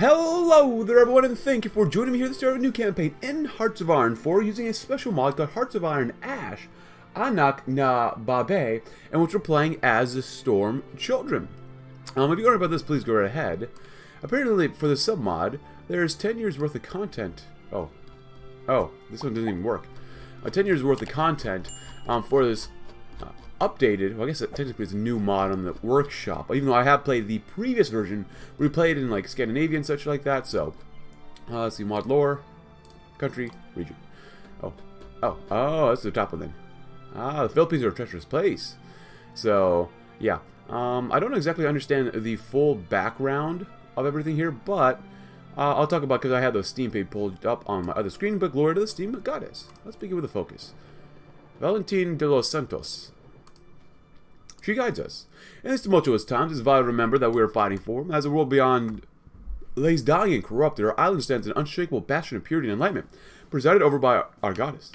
Hello there everyone, and thank you for joining me here at the start of a new campaign in Hearts of Iron 4 using a special mod called Hearts of Iron Ash, Anak na Babae, in which we're playing as the Storm Children. If you're wondering about this, please go right ahead. Apparently for the submod, there's 10 years worth of content. Oh, this one doesn't even work. 10 years worth of content for this updated, well, I guess it technically is a new mod on the workshop, even though I have played the previous version. We played in like Scandinavia and such like that, so let's see, mod lore, country, region. Oh, that's the top one then. Ah, the Philippines are a treacherous place. So yeah, I don't exactly understand the full background of everything here, but I'll talk about, because I had those Steam page pulled up on my other screen, but glory to the Steam Goddess. Let's begin with the focus. Valentin de los Santos. She guides us. In these tumultuous times, it's vital to remember that we are fighting for, as the world beyond lays dying and corrupted, our island stands an unshakable bastion of purity and enlightenment, presided over by our goddess.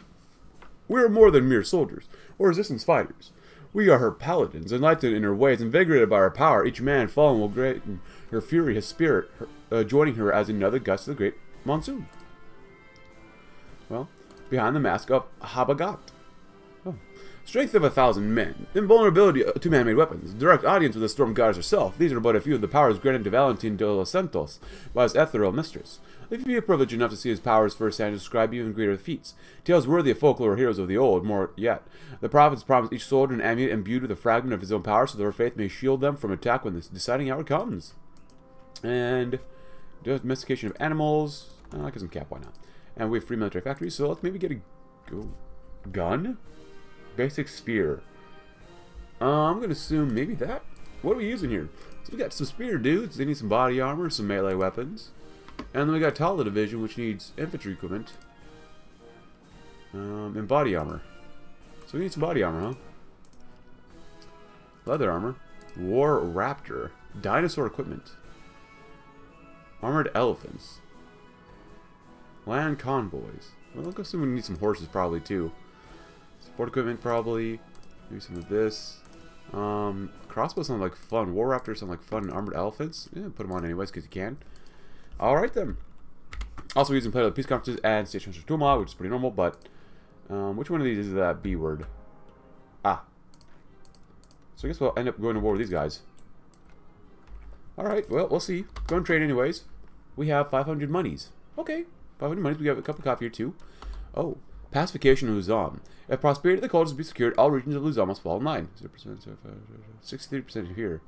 We are more than mere soldiers, or resistance fighters. We are her paladins, enlightened in her ways, invigorated by her power. Each man fallen will greaten her fury, his spirit, joining her as another gust of the great monsoon. Well, behind the mask of Habagat. Strength of 1,000 men, invulnerability to man-made weapons, direct audience with the Storm Goddess herself. These are but a few of the powers granted to Valentin de los Santos by his ethereal mistress. If you be privileged enough to see his powers firsthand, to describe even greater feats, tales worthy of folklore heroes of the old. More yet, the prophets promised each soldier an amulet imbued with a fragment of his own power, so that their faith may shield them from attack when this deciding hour comes. And domestication of animals. I guess some cap, why not? And we have free military factories, so let's maybe get a gun. Basic spear. I'm gonna assume maybe that. What are we using here? So we got some spear dudes. They need some body armor, some melee weapons, and then we got Tala division, which needs infantry equipment and body armor. So we need some body armor, huh? Leather armor, war raptor, dinosaur equipment, armored elephants, land convoys. Well, I assume we need some horses probably too. Support equipment probably, maybe some of this. Crossbow sounds like fun, war raptors sound like fun, and armored elephants. Yeah, put them on anyways because you can. Alright then. Also using Player-led Peace Conferences and State Transfer Tool, which is pretty normal, but which one of these is that B word? Ah. So I guess we'll end up going to war with these guys. Alright, well, we'll see. Go and trade anyways. We have 500 monies. Okay, 500 monies, we have a cup of coffee or two. Oh. Pacification of Luzon. If prosperity of the cultures be secured, all regions of Luzon must fall in line. 0%, 63% here.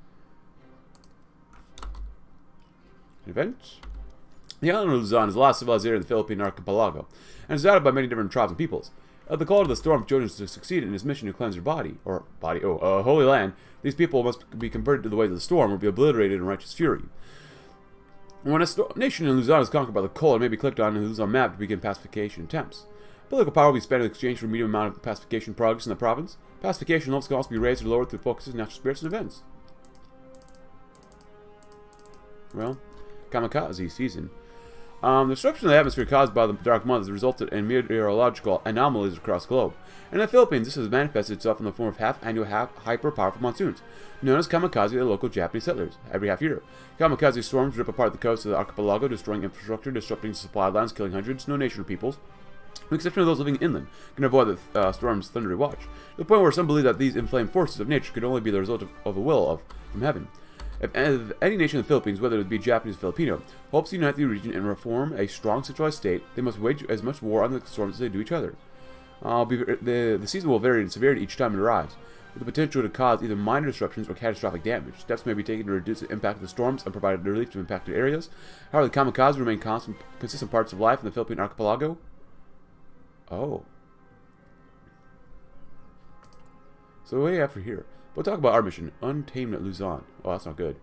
Event. The island of Luzon is the last civilized area of the Philippine archipelago, and is doubted by many different tribes and peoples. At the call of the Storm Children to succeed in his mission to cleanse their holy land, these people must be converted to the ways of the storm or be obliterated in righteous fury. When a nation in Luzon is conquered by the cold, it may be clicked on in the Luzon map to begin pacification attempts. Political power will be spent in exchange for a medium amount of pacification progress in the province. Pacification levels can also be raised or lowered through focuses, natural spirits, and events. Well, kamikaze season. The disruption of the atmosphere caused by the dark month has resulted in meteorological anomalies across the globe. In the Philippines, this has manifested itself in the form of half-annual, hyper-powerful monsoons, known as kamikaze by the local Japanese settlers, every half year. Kamikaze storms rip apart the coast of the archipelago, destroying infrastructure, disrupting supply lines, killing hundreds, no nation or peoples, with the exception of those living inland, can avoid the storm's thundery watch, to the point where some believe that these inflamed forces of nature could only be the result of a will from heaven. If any nation in the Philippines, whether it be Japanese or Filipino, hopes to unite the region and reform a strong centralized state, they must wage as much war on the storms as they do each other. The season will vary in severity each time it arrives, with the potential to cause either minor disruptions or catastrophic damage. Steps may be taken to reduce the impact of the storms and provide relief to impacted areas. However, the kamikaze remain consistent parts of life in the Philippine archipelago. Oh. So way after here. We'll talk about our mission, Untamed at Luzon. Oh, that's not good.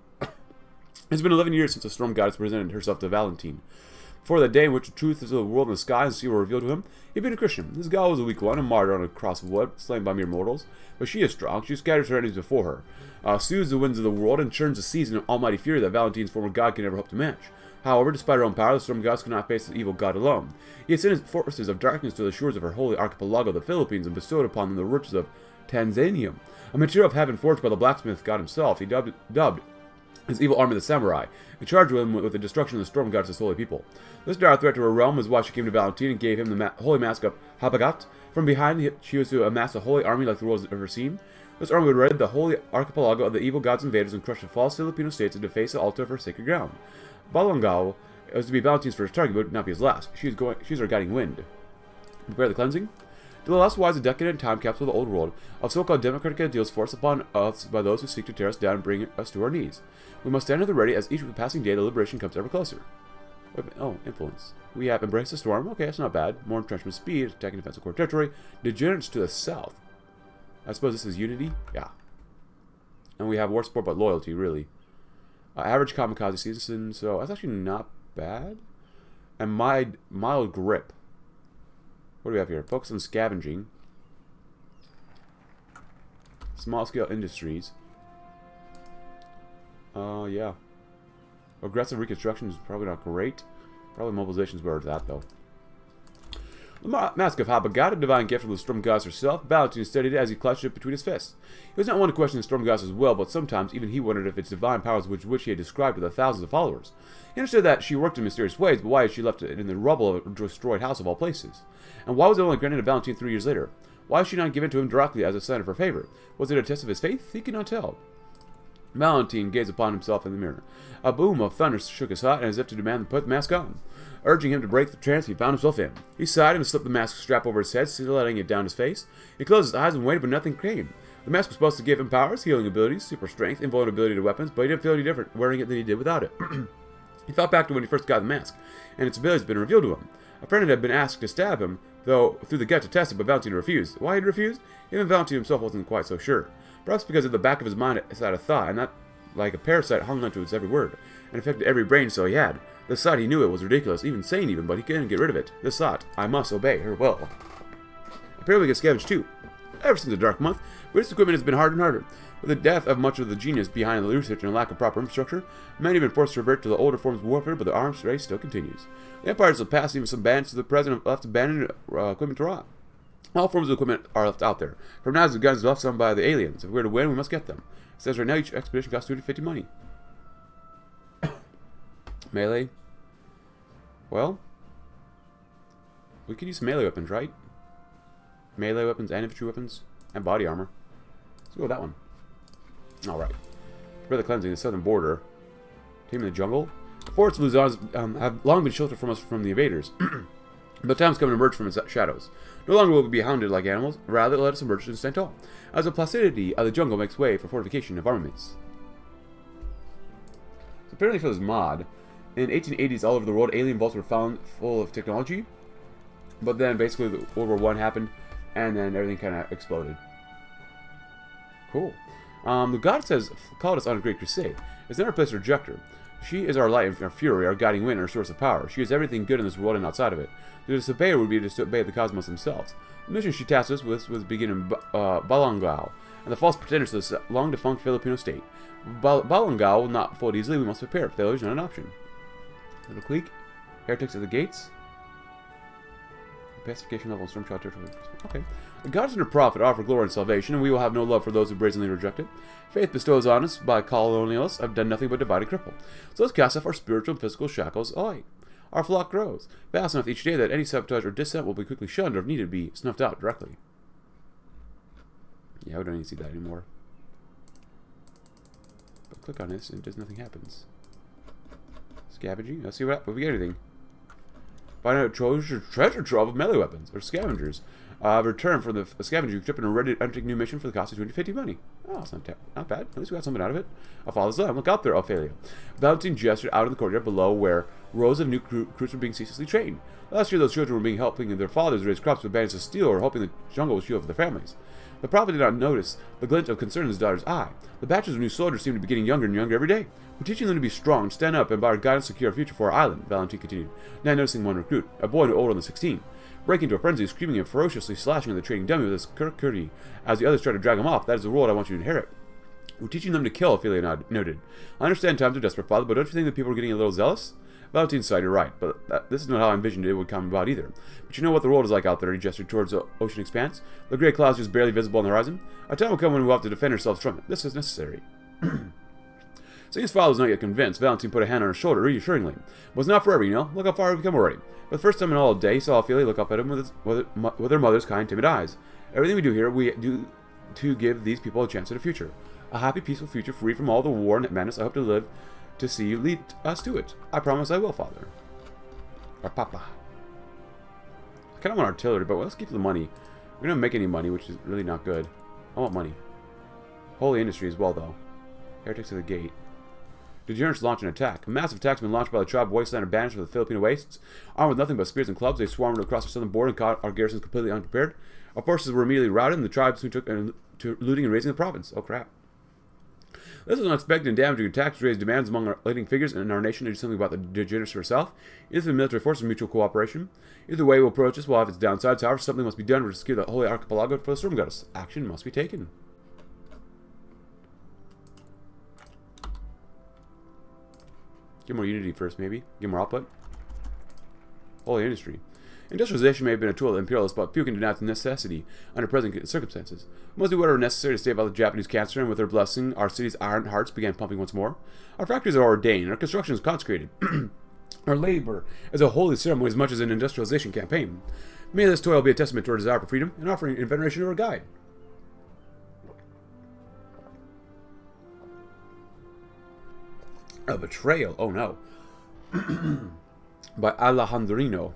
It's been 11 years since the Storm Goddess presented herself to Valentin. Before the day in which the truth of the world and the skies and sea were revealed to him, he had been a Christian. This god was a weak one, a martyr on a cross of wood, slain by mere mortals. But she is strong. She scatters her enemies before her, soothes the winds of the world, and churns the seas in an almighty fury that Valentin's former god can never hope to match. However, despite her own power, the Storm Goddess could not face the evil god alone. He had sent his forces of darkness to the shores of her holy archipelago, the Philippines, and bestowed upon them the riches of Tanzanium, a material of heaven forged by the blacksmith god himself. He dubbed his evil army, the Samurai, and charged him with the destruction of the storm gods of his holy people. This dire threat to her realm is why she came to Valentin and gave him the holy mask of Habagat. From behind, she was to amass a holy army like the world has ever seen. This army would raid the holy archipelago of the evil gods invaders and crush the false Filipino states and deface the altar of her sacred ground. Balangao was to be Valentin's first target, but it would not be his last. She is our guiding wind. Prepare the cleansing. To the last wise, a decadent time capsule of the old world, of so-called democratic ideals forced upon us by those who seek to tear us down and bring us to our knees. We must stand at the ready as each passing day the liberation comes ever closer. Oh, influence. We have embraced the storm. Okay, that's not bad. More entrenchment speed, attacking defensive core territory. Degenerates to the south. I suppose this is unity? Yeah. And we have war support but loyalty, really. Average kamikaze season, so that's actually not bad. And mild grip. What do we have here? Focus on scavenging. Small-scale industries. Yeah. Aggressive reconstruction is probably not great. Probably mobilization is better than that, though. The mask of Habagat, a divine gift from the storm goddess herself, Valentin studied it as he clutched it between his fists. He was not one to question the storm goddess as well, but sometimes even he wondered if its divine powers which he had described to the thousands of followers. He understood that she worked in mysterious ways, but why had she left it in the rubble of a destroyed house of all places? And why was it only granted to Valentin 3 years later? Why was she not given to him directly as a sign of her favor? Was it a test of his faith? He could not tell. Valentin gazed upon himself in the mirror. A boom of thunder shook his heart, and as if to demand to put the mask on. Urging him to break the trance he found himself in. He sighed and slipped the mask strap over his head, still letting it down his face. He closed his eyes and waited, but nothing came. The mask was supposed to give him powers, healing abilities, super strength, invulnerability to weapons, but he didn't feel any different wearing it than he did without it. He thought back to when he first got the mask, and its abilities had been revealed to him. A friend had been asked to stab him, though through the gut to test it, but Valentin refused. Why he refused? Even Valentin himself wasn't quite so sure. Perhaps because at the back of his mind sat a thought, and that, like a parasite, hung onto its every word, and affected every brain cell he had. This thought he knew it was ridiculous, even sane even, but he couldn't get rid of it. This thought, I must obey her will. Apparently we can scavenge too. Ever since the Dark Month, British equipment has been harder and harder. With the death of much of the genius behind the research and lack of proper infrastructure, many have been forced to revert to the older forms of warfare, but the arms race still continues. The empires have passed, even some bands to the present have left abandoned equipment to rot. All forms of equipment are left out there. From now, the guns left some by the aliens. If we're to win, we must get them. It says right now each expedition costs 250 money. Melee. Well, we could use melee weapons, right? Melee weapons and infantry weapons and body armor. Let's go with that one. Alright. Prepare the cleansing, the southern border. Team in the jungle. The forts of Luzon have long been sheltered from us from the invaders. But time's come to emerge from its shadows. No longer will we be hounded like animals, rather let us emerge and stand tall. As the placidity of the jungle makes way for fortification of armaments. So apparently for this mod, in the 1880s all over the world alien vaults were found full of technology. But then basically the World War I happened and then everything kind of exploded. Cool. The goddess has called us on a great crusade. It's never placed her rejector. She is our light and our fury, our guiding wind, our source of power. She is everything good in this world and outside of it. To disobey her would be to disobey the cosmos themselves. The mission she tasked us with was beginning Balangao, and the false pretenders to this long-defunct Filipino state. Balangao will not fold easily. We must prepare. Failure is not an option. Little clique. Heretics at the gates. Pacification level and storm child territory. Okay. The goddess and her prophet offer glory and salvation, and we will have no love for those who brazenly reject it. Faith bestows on us by colonialists. I've done nothing but divide and cripple. So let's cast off our spiritual and physical shackles alike. Our flock grows fast enough each day that any sabotage or dissent will be quickly shunned or, if needed, be snuffed out directly. Yeah, we don't need to see that anymore. But click on this and just nothing happens. Scavenging. Let's see what we get. Anything. Find out treasure trove of melee weapons, or scavengers. Return from the scavenging trip and are ready to undertake new mission for the cost of 250 money. Oh, it's not bad. At least we got something out of it. I'll follow this up. Look out there, Ophelia. Valentin gestured out in the courtyard below where rows of new crews were being ceaselessly trained. Last year, those children were being helping their fathers raise crops with bands of steel or helping the jungle with shield for their families. The prophet did not notice the glint of concern in his daughter's eye. The batches of new soldiers seemed to be getting younger and younger every day. We're teaching them to be strong, stand up, and by our guidance secure a future for our island, Valentin continued, now noticing one recruit, a boy no older than 16. Breaking into a frenzy, screaming and ferociously slashing at the trading dummy with his curdy as the others tried to drag him off. That is the world I want you to inherit. We're teaching them to kill, Ophelia noted. I understand times are desperate, Father, but don't you think that people are getting a little zealous? Valentin sighed, you're right, but this is not how I envisioned it would come about either. But you know what the world is like out there, he gestured towards the ocean expanse. The grey clouds just barely visible on the horizon. A time will come when we'll have to defend ourselves from it. This is necessary. So his father was not yet convinced. Valentin put a hand on her shoulder, reassuringly. But it's not forever, you know. Look how far we've come already. For the first time in all day, he saw Ophelia look up at him with her mother's kind, timid eyes. Everything we do here, we do to give these people a chance at a future. A happy, peaceful future, free from all the war and madness. I hope to live to see you lead us to it. I promise I will, Father. Or Papa. I kind of want artillery, but let's keep the money. We don't make any money, which is really not good. I want money. Holy industry as well, though. Heretics of the Gate. Degenerates launch an attack. A massive attack's been launched by the tribe Waylander banished from the Filipino wastes. Armed with nothing but spears and clubs, they swarmed across the southern border and caught our garrisons completely unprepared. Our forces were immediately routed, and the tribes soon took to looting and raising the province. Oh, crap. This was an unexpected and damaging attack, which raised demands among our leading figures in our nation to do something about the degeneracy herself. Either the military force or mutual cooperation. Either way, we'll approach this, we'll have its downsides. However, something must be done to secure the holy archipelago for the Storm Goddess. Action must be taken. Get more unity first, maybe. Get more output. Holy industry. Industrialization may have been a tool of the imperialists, but few can deny its necessity under present circumstances. We must do whatever necessary to stave off the Japanese cancer, and with their blessing, our city's iron hearts began pumping once more. Our factories are ordained, our construction is consecrated. Our labor is a holy ceremony as much as an industrialization campaign. May this toil be a testament to our desire for freedom, and offering in veneration to our guide. A betrayal, oh no. By Alejandrino.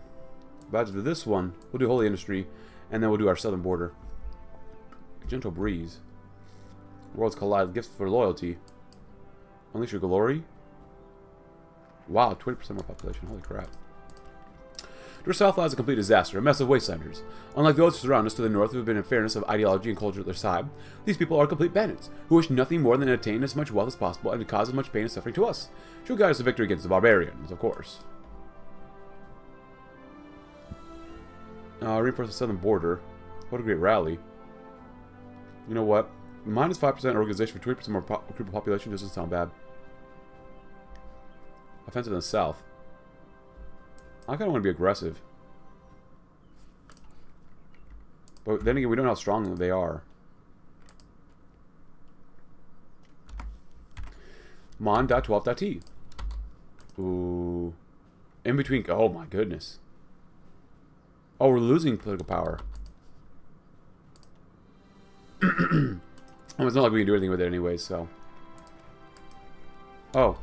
But for this one, we'll do Holy Industry, and then we'll do our southern border. Gentle Breeze. Worlds collide, gifts for loyalty. Unleash your glory. Wow, 20% more population, holy crap. To our south lies a complete disaster, a mess of wastelanders. Unlike those who surround us to the north who have been in fairness of ideology and culture at their side, these people are complete bandits, who wish nothing more than to attain as much wealth as possible and to cause as much pain and suffering to us. She'll guide us to victory against the barbarians, of course. Reinforce the southern border. What a great rally. You know what? Minus 5% organization for 20% more population doesn't sound bad. Offensive in the south. I kind of want to be aggressive. But then again, we don't know how strong they are. Mon.12.t. Ooh. In between. Oh my goodness. Oh, we're losing political power. Well, it's not like we can do anything with it anyway, so. Oh.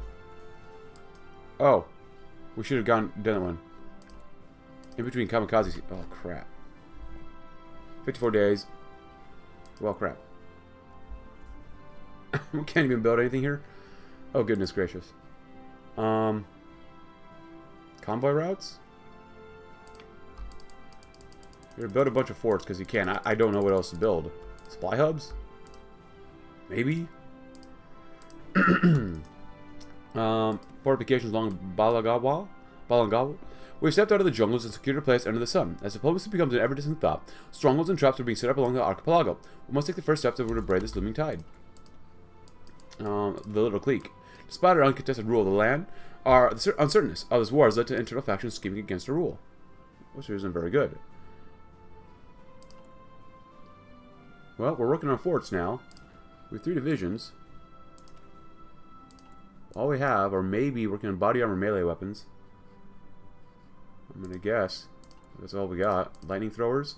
Oh. We should have done that one. In between kamikazes. Oh, crap. 54 days. Well, crap. We can't even build anything here. Oh, goodness gracious. Convoy routes? You're gonna build a bunch of forts because you can. I don't know what else to build. Supply hubs? Maybe? Fortifications along Balangao. We've stepped out of the jungles and secured a place under the sun. As diplomacy becomes an ever-distant thought, strongholds and traps are being set up along the archipelago. We must take the first steps if we're to brave this looming tide. The Little Clique. Despite our uncontested rule of the land, our uncertainness of this war has led to internal factions scheming against our rule. Which isn't very good. Well, we're working on forts now. We have 3 divisions. All we have are maybe working on body armor melee weapons. I'm gonna guess. That's all we got. Lightning throwers.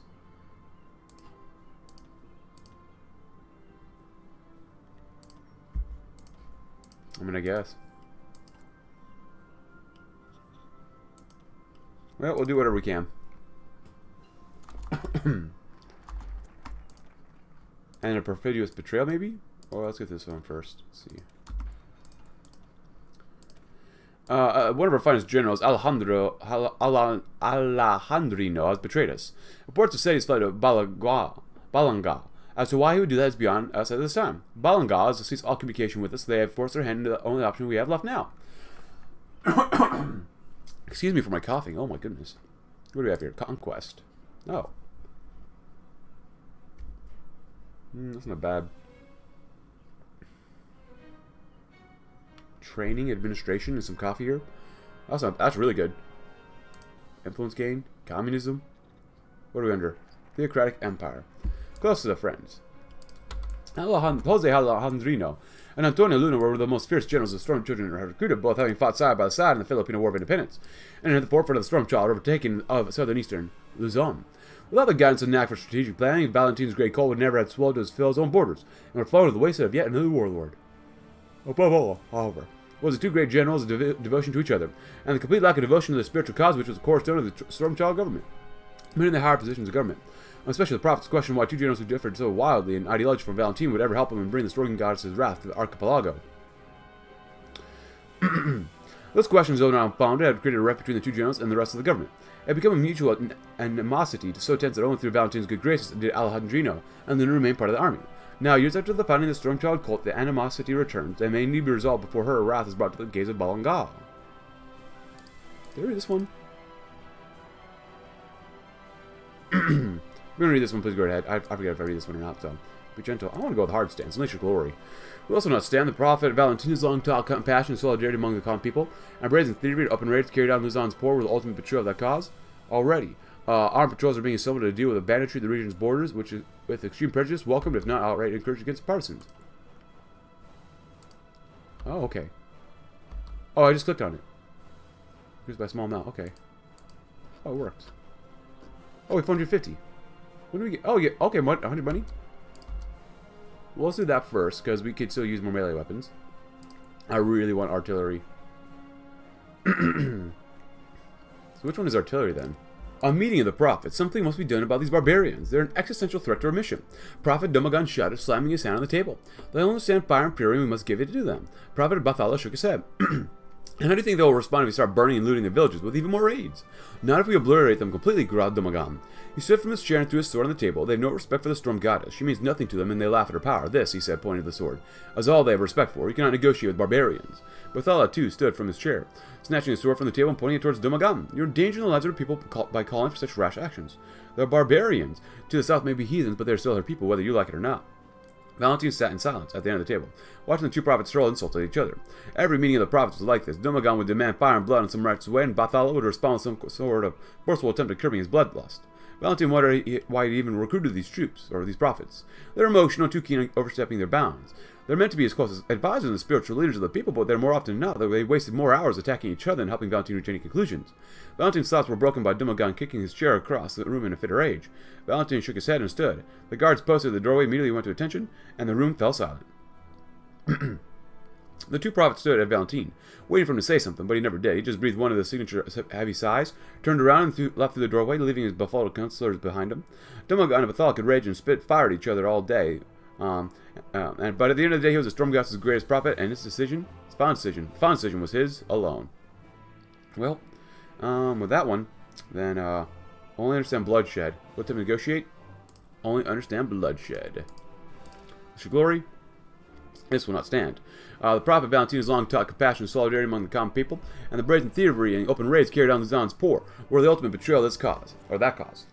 I'm gonna guess. Well, we'll do whatever we can. And a perfidious betrayal, maybe? Or let's get this one first. Let's see. One of our finest generals, Alejandrino, has betrayed us. Reports of cities fled to Balangao. As to why he would do that is beyond us at this time. Balangao has ceased all communication with us. They have forced their hand into the only option we have left now. Excuse me for my coughing. Oh my goodness. What do we have here? Conquest. Oh. That's not bad. Training, administration, and some coffee here. That's really good. Influence gain, communism. What are we under? Theocratic Empire. Close to the friends. Jose Alejandrino and Antonio Luna were one of the most fierce generals the Storm Children had recruited, both having fought side by side in the Filipino War of Independence, and at the forefront of the Storm Child overtaking of southern eastern Luzon. Without the guidance and knack for strategic planning, Valentin's great coal would never have swelled to his Phil's own borders, and would fall to the wayside of yet another warlord. Above all, however, was the two great generals' devotion to each other, and the complete lack of devotion to the spiritual cause which was the cornerstone of the Storm Child government. Men in the higher positions of government, especially the prophets, questioned why two generals who differed so wildly in ideology from Valentin would ever help him and bring the storming goddess's wrath to the archipelago. Those questions, though not unfounded, had created a rift between the two generals and the rest of the government. It had become a mutual animosity so tense that only through Valentin's good graces did Alejandrino and Luna remain part of the army. Now, years after the founding of the Stormchild cult, the animosity returns and may need to be resolved before her wrath is brought to the gaze of Balangao. There is this one. I'm gonna read this one, please go ahead. I forget if I read this one or not, so be gentle. I want to go with hard stance, unleash your glory. We also not stand the prophet Valentina's long talk, compassion, and solidarity among the common people, and brazen thievery and open raids carried out in Luzon's poor were the ultimate betrayal of that cause. Already, armed patrols are being assembled to deal with the banditry of the region's borders, which is, with extreme prejudice, welcomed if not outright encouraged against partisans. Oh, okay. Oh, I just clicked on it. Here's my small mount. Okay. Oh, it worked. Oh, we 450. When do we get? Oh, yeah. Okay, 100 money. Well, let's do that first because we could still use more melee weapons. I really want artillery. So which one is artillery then? A meeting of the prophets. Something must be done about these barbarians. They're an existential threat to our mission. Prophet Dumagan shouted, slamming his hand on the table. They only stand fire and fury. We must give it to them. Prophet Bathala shook his head. And how do you think they will respond if we start burning and looting the villages with even more raids? Not if we obliterate them completely, growled Dumagan. He stood from his chair and threw his sword on the table. They have no respect for the storm goddess. She means nothing to them, and they laugh at her power. This, he said, pointing to the sword, is all they have respect for. You cannot negotiate with barbarians. Bathala, too, stood from his chair, snatching his sword from the table and pointing it towards Dumagan. You're endangering the lives of people by calling for such rash actions. They're barbarians. To the south may be heathens, but they're still her people, whether you like it or not. Valentin sat in silence at the end of the table, watching the two prophets hurl insults at each other. Every meeting of the prophets was like this. Dumagan would demand fire and blood in some righteous way, and Bathala would respond with some sort of forceful attempt at curbing his bloodlust. Valentin wondered why he even recruited these troops, or these prophets. They were emotional, too keen on overstepping their bounds. They're meant to be as close as advisors and spiritual leaders of the people, but they're more often not that they wasted more hours attacking each other than helping Valentin reach any conclusions. Valentin's thoughts were broken by Dumagan kicking his chair across the room in a fit of rage. Valentin shook his head and stood. The guards posted at the doorway immediately went to attention, and the room fell silent. The two prophets stood at Valentin, waiting for him to say something, but he never did. He just breathed one of the signature heavy sighs, turned around and left through the doorway, leaving his befuddled counselors behind him. Dumagan and Bathala could rage and spit fire at each other all day, but at the end of the day, he was the Storm Goddess's greatest prophet, and his final decision was his alone. Well, with that one, then only understand bloodshed. Let them negotiate. Only understand bloodshed. It's your glory. This will not stand. The prophet Valentina's long taught compassion and solidarity among the common people, and the brazen thievery and open raids carried on Luzon's poor were the ultimate betrayal of this cause, or that cause.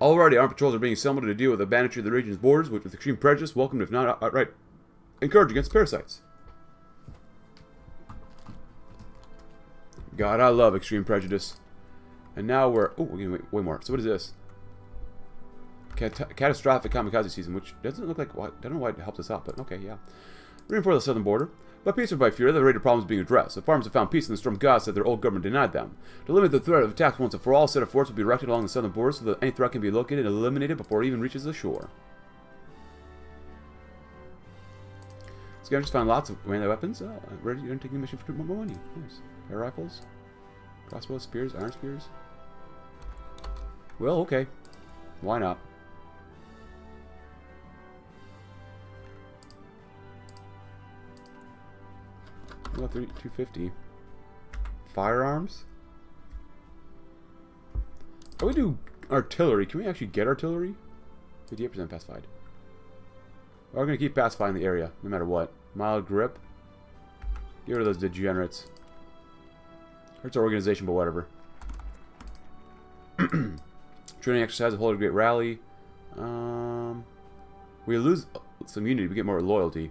Already, armed patrols are being assembled to deal with the banditry of the region's borders, which with extreme prejudice welcomed, if not outright encouraged, against parasites. God, I love extreme prejudice. And now we're... Oh, we're getting way more. So what is this? Catastrophic kamikaze season, which doesn't look like... I don't know why it helped us out, but okay, yeah. Reinforce the southern border. By peace or by fury, the raider problem is being addressed. The farmers have found peace, and the storm gods said their old government denied them. To limit the threat of attacks once and for all, a set of forts will be erected along the southern border so that any threat can be located and eliminated before it even reaches the shore. Scavengers found lots of melee weapons. Ready to undertake the mission for 2 more money. Nice. Air rifles, crossbows, spears, iron spears. Well, okay. Why not? About 250 firearms. Oh, we do artillery. Can we actually get artillery? 58% pacified. We're gonna keep pacifying the area no matter what. Mild grip. Get rid of those degenerates. Hurts our organization, but whatever. Training exercise, hold a great rally. We lose some unity. We get more loyalty.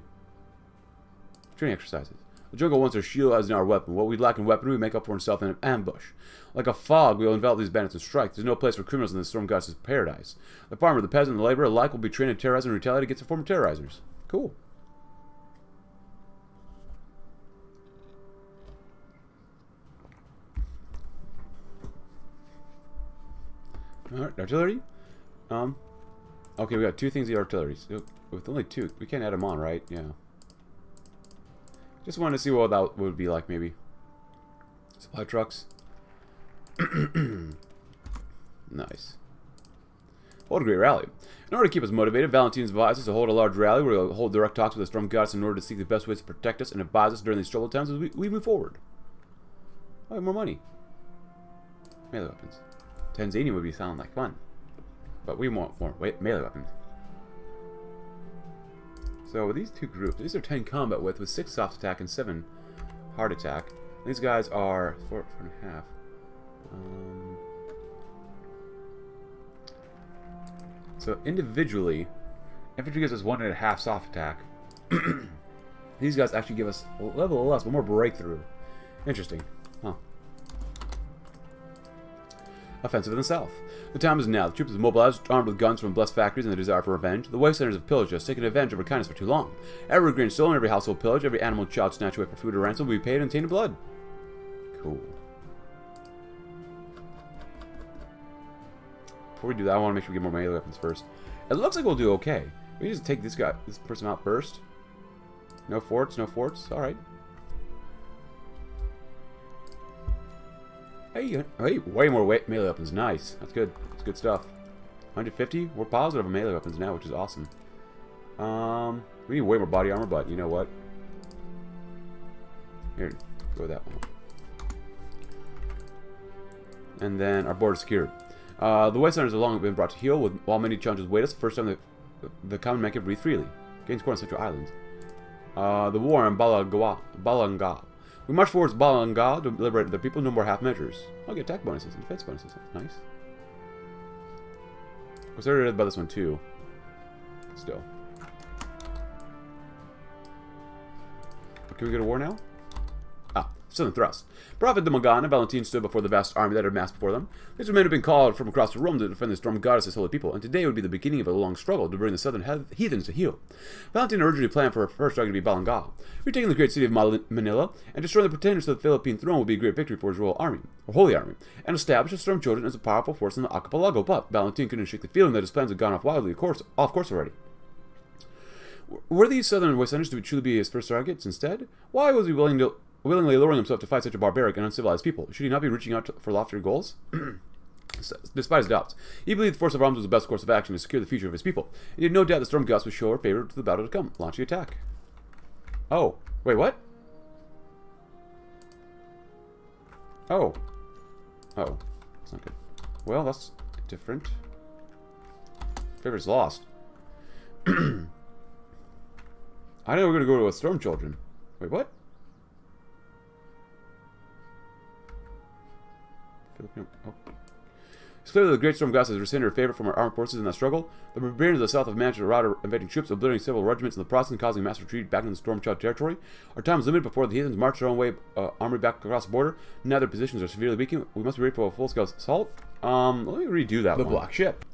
Training exercises. The jungle wants our shield as our weapon. What we lack in weaponry, we make up for ourselves in an ambush. Like a fog, we will envelop these bandits and strike. There's no place for criminals in this storm goddess's paradise. The farmer, the peasant, and the laborer alike will be trained in terrorizing and retaliate against their former terrorizers. Cool. Artillery? Okay, we got two things of artillery. So with only two, we can't add them on, right? Yeah. Just wanted to see what that would be like, maybe. Supply trucks. Nice. Hold a great rally. In order to keep us motivated, Valentin's advises to hold a large rally. We'll hold direct talks with the Storm Goddess in order to seek the best ways to protect us and advise us during these troubled times as we move forward. I have more money. Melee weapons. Tanzanium would be sound like fun. But we want more melee weapons. So with these two groups, these are 10 combat with 6 soft attack and 7 hard attack. And these guys are 4.5. So individually, infantry gives us 1.5 soft attack. These guys actually give us a level less, but more breakthrough. Interesting. Huh. Offensive in the south. The time is now. The troops are mobilized, armed with guns from blessed factories and the desire for revenge. The wastelanders have pillaged us, taken advantage of our kindness for too long. Every grain stolen, every household pillaged, every animal child snatched away for food or ransom will be paid in tainted blood. Cool. Before we do that, I want to make sure we get more melee weapons first. It looks like we'll do okay. We just take this guy, this person out first. No forts, no forts. Alright. Hey, hey, way more melee weapons. Nice. That's good. That's good stuff. 150? We're positive on melee weapons now, which is awesome. We need way more body armor, but you know what? Here, go with that one. And then our board is secured. The Wastelanders have long been brought to heel, while many challenges wait us. First time the common man can breathe freely. Gains corn on Central Island. The war on Balangao. We march towards Balangao to liberate the people. No more half measures. I'll get attack bonuses and defense bonuses. Nice. I'm started by this one too. Still. Can we go to war now? Southern thrust. Prophet Dumagan and Valentin stood before the vast army that had massed before them. These men had been called from across the realm to defend the Storm Goddess's holy people, and today would be the beginning of a long struggle to bring the southern heathens to heel. Valentin originally planned for her first target to be Balangao. Retaking the great city of Manila and destroying the pretenders to the Philippine throne would be a great victory for his royal army, or holy army, and establish the Storm Children as a powerful force in the archipelago. But Valentin couldn't shake the feeling that his plans had gone off wildly off course already. Were these southern wastelanders to truly be his first targets instead? Why was he willingly lowering himself to fight such a barbaric and uncivilized people? Should he not be reaching out for loftier goals? Despite his doubts, he believed the force of arms was the best course of action to secure the future of his people. He had no doubt the Storm Goddess would show her favor to the battle to come. Launch the attack. Oh. Wait, what? Oh. Oh. That's not good. Well, that's different. Favor's lost. I know we're going to go to a Storm Children. Wait, what? Oh. It's clear that the Great Storm Goddess has rescinded her favor from her armed forces in that struggle. The barbarians of the south have managed to rout our invading troops, obliterating several regiments in the process and causing mass retreat back into the Storm Child territory. Our time is limited before the heathens march their own way armory back across the border. Now their positions are severely weakened. We must be ready for a full-scale assault. Let me redo that. The one. Black ship.